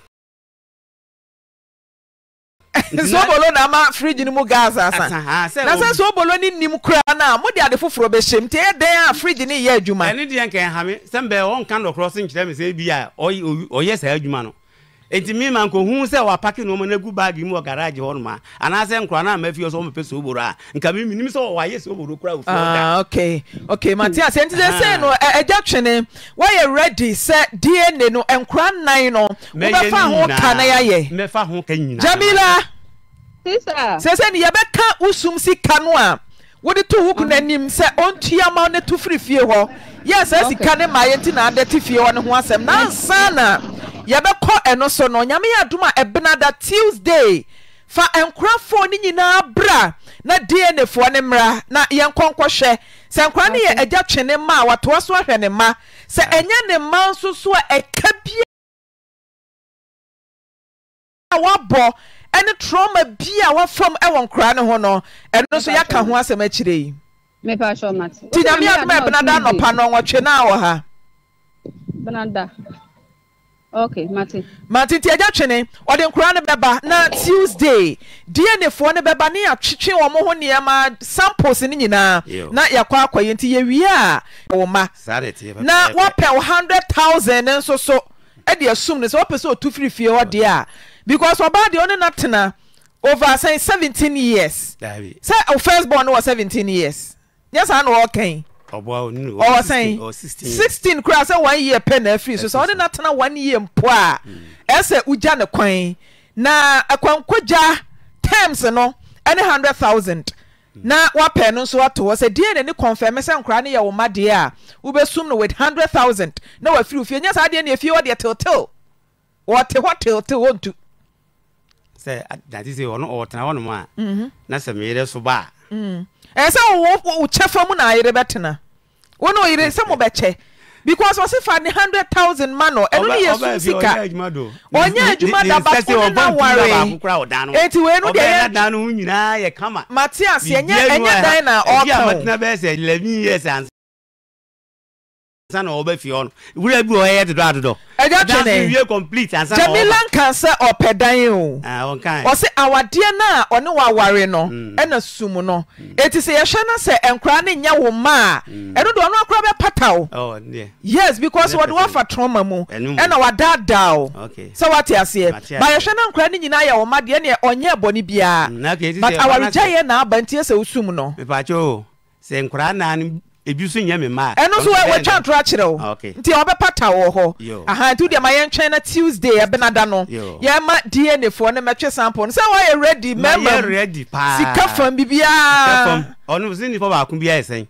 sobolo na ma fridge ni mu gas asa na say sobolo ni nim kura na mo dia de foforo be shem te den a fridge ni ye adwuma eni de enkan ha me sembe on kan do crossing kire me say bia oye say adwuma no enti me man ko hu say wa packing no mo na gu bag mu o garage ho no ma ana say nkura na ma fie so mo pe soboro a nka me minim so wa ye soboro kura ofo da okay Matias enti say no ejatwene wa ye ready say DNA no nkura nan no we be fa ho ka na ye me fa ho ka nyina Jamila sister say ni ye be ka usum sika no a wo de to huku nanim say ontua ma ne to free fie ho yes say sika ne ma ye ti na ade ti fie ho ne ho asem na sana Yabeko enoso no nyame aduma ebena da Tuesday fa enkrafo ni nyina bra na DNA fo ne mra na yenkonkohwe se nkra ne ye agya twene ma wato so hwe ne ma se enye ne man susu a ekabia wabo ene trauma bia wa from ewonkra ne ho no enoso yaka ho asem akire yi me pa sure mat ti nyame aduma ebena da no pa no nwotwe na wo ha benada Okay, Martin, Tiaja Chene, or the Kurana Baba, na Tuesday. DNA for the Baba near Chichin or Mohoniama, samples in Nina, not Yakwa, Quainty, we are, or ma. Now, 100,000 and so, at the assumed as episode 234 or dear. Because about the only Natana over say 17 years. Say, our firstborn was 17 years. Yes, I know, okay. Or saying 16 cross a 1 year pen free, so only not 1 year poor. As a Ujana coin na a quanquja times no and 100,000. Na what pen so what was a dear and confirm and cranny or my dear. Ube soon with 100,000. No, a few fingers I didn't if you are the total. What till want to say that is your own or town one. That's a mere so bar. As I walk, Chefamuna, I rebetana. Oh no, it is some better because was if 100,000 mano and only a sicker. One year, you might have a worry crowd down. It's when we are down, you and I come up. Matias, and Yana, or Obefion, we are going to drive the door. I got you complete answer. Milan cancer or pedayo. Or say our dear na or no worry no, and a sumuno. It is a shana say and craning ya ma. And don't know crab a patao. Oh, yeah. Yes, because what wafa trauma mo and our dad dow. Okay. So what you say? By a shana craning in Iya or Madiania or near Bonibia. But our giant now bantiers o sumuno. Pacho, saying cranan. Abusing Yammy Ma, and also I will chant Rachel. Okay, the other pataho. Yo, I had to the Mayan China Tuesday, a Benadano. Yo, Yama DNA for the matches sample. So I ready, member ready, Sika from Bibia. Almost in the Baba could be a saying.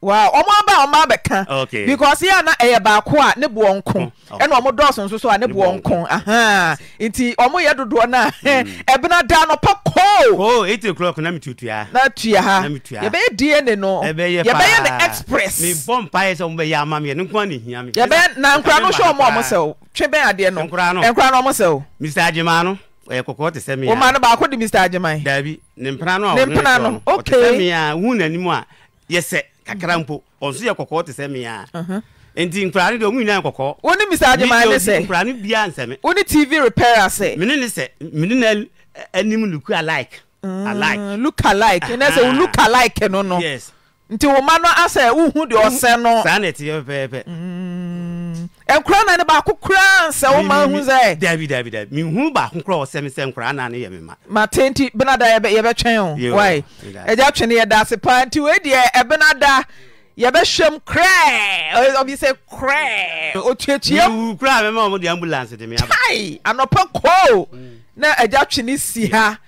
Wow, Omaba, Mabaka. Okay, because here na a bakwa, ne buonko, and Omo Dawson, so I ne buonko. Aha, it's Omoyado Dona, Ebenadano Poco. Oh, 8 o'clock, let me to ya. Not to ya, let me to ya. You bear DNA, no, you bear the express. Me bomb pies on the Yamami and Kwani, Yammy. You bear Nankrano show Momoso, Chebea, dear Nankrano, and Cranomoso. Mr. Germano, a cocotte, send me. Oh, man, about what Mr. Germano, Debbie, Nemprano, okay, me a wound any more. Yes, sir. Kakrampo, or see a cocoa to send me. And the inquiry don't mean cocoa. Only Mr. Jemima say, Brandy Bian, only TV repairer say, Minel and him look alike. Alike, look alike, and as a look alike, and no, yes. Until Mano answer, who do your sanity of paper? And crown and about crown, so man who's there, David, me who back and cross 7 crown and Yamma. Martinti, Benada, ever channel. Why? A Dutchania that's a pint to a dear, a Benada, Yabasham cry, or you say cry, or church you cry, and mom with the ambulance at me. Hi, I'm not punk. Now a Dutchini see her.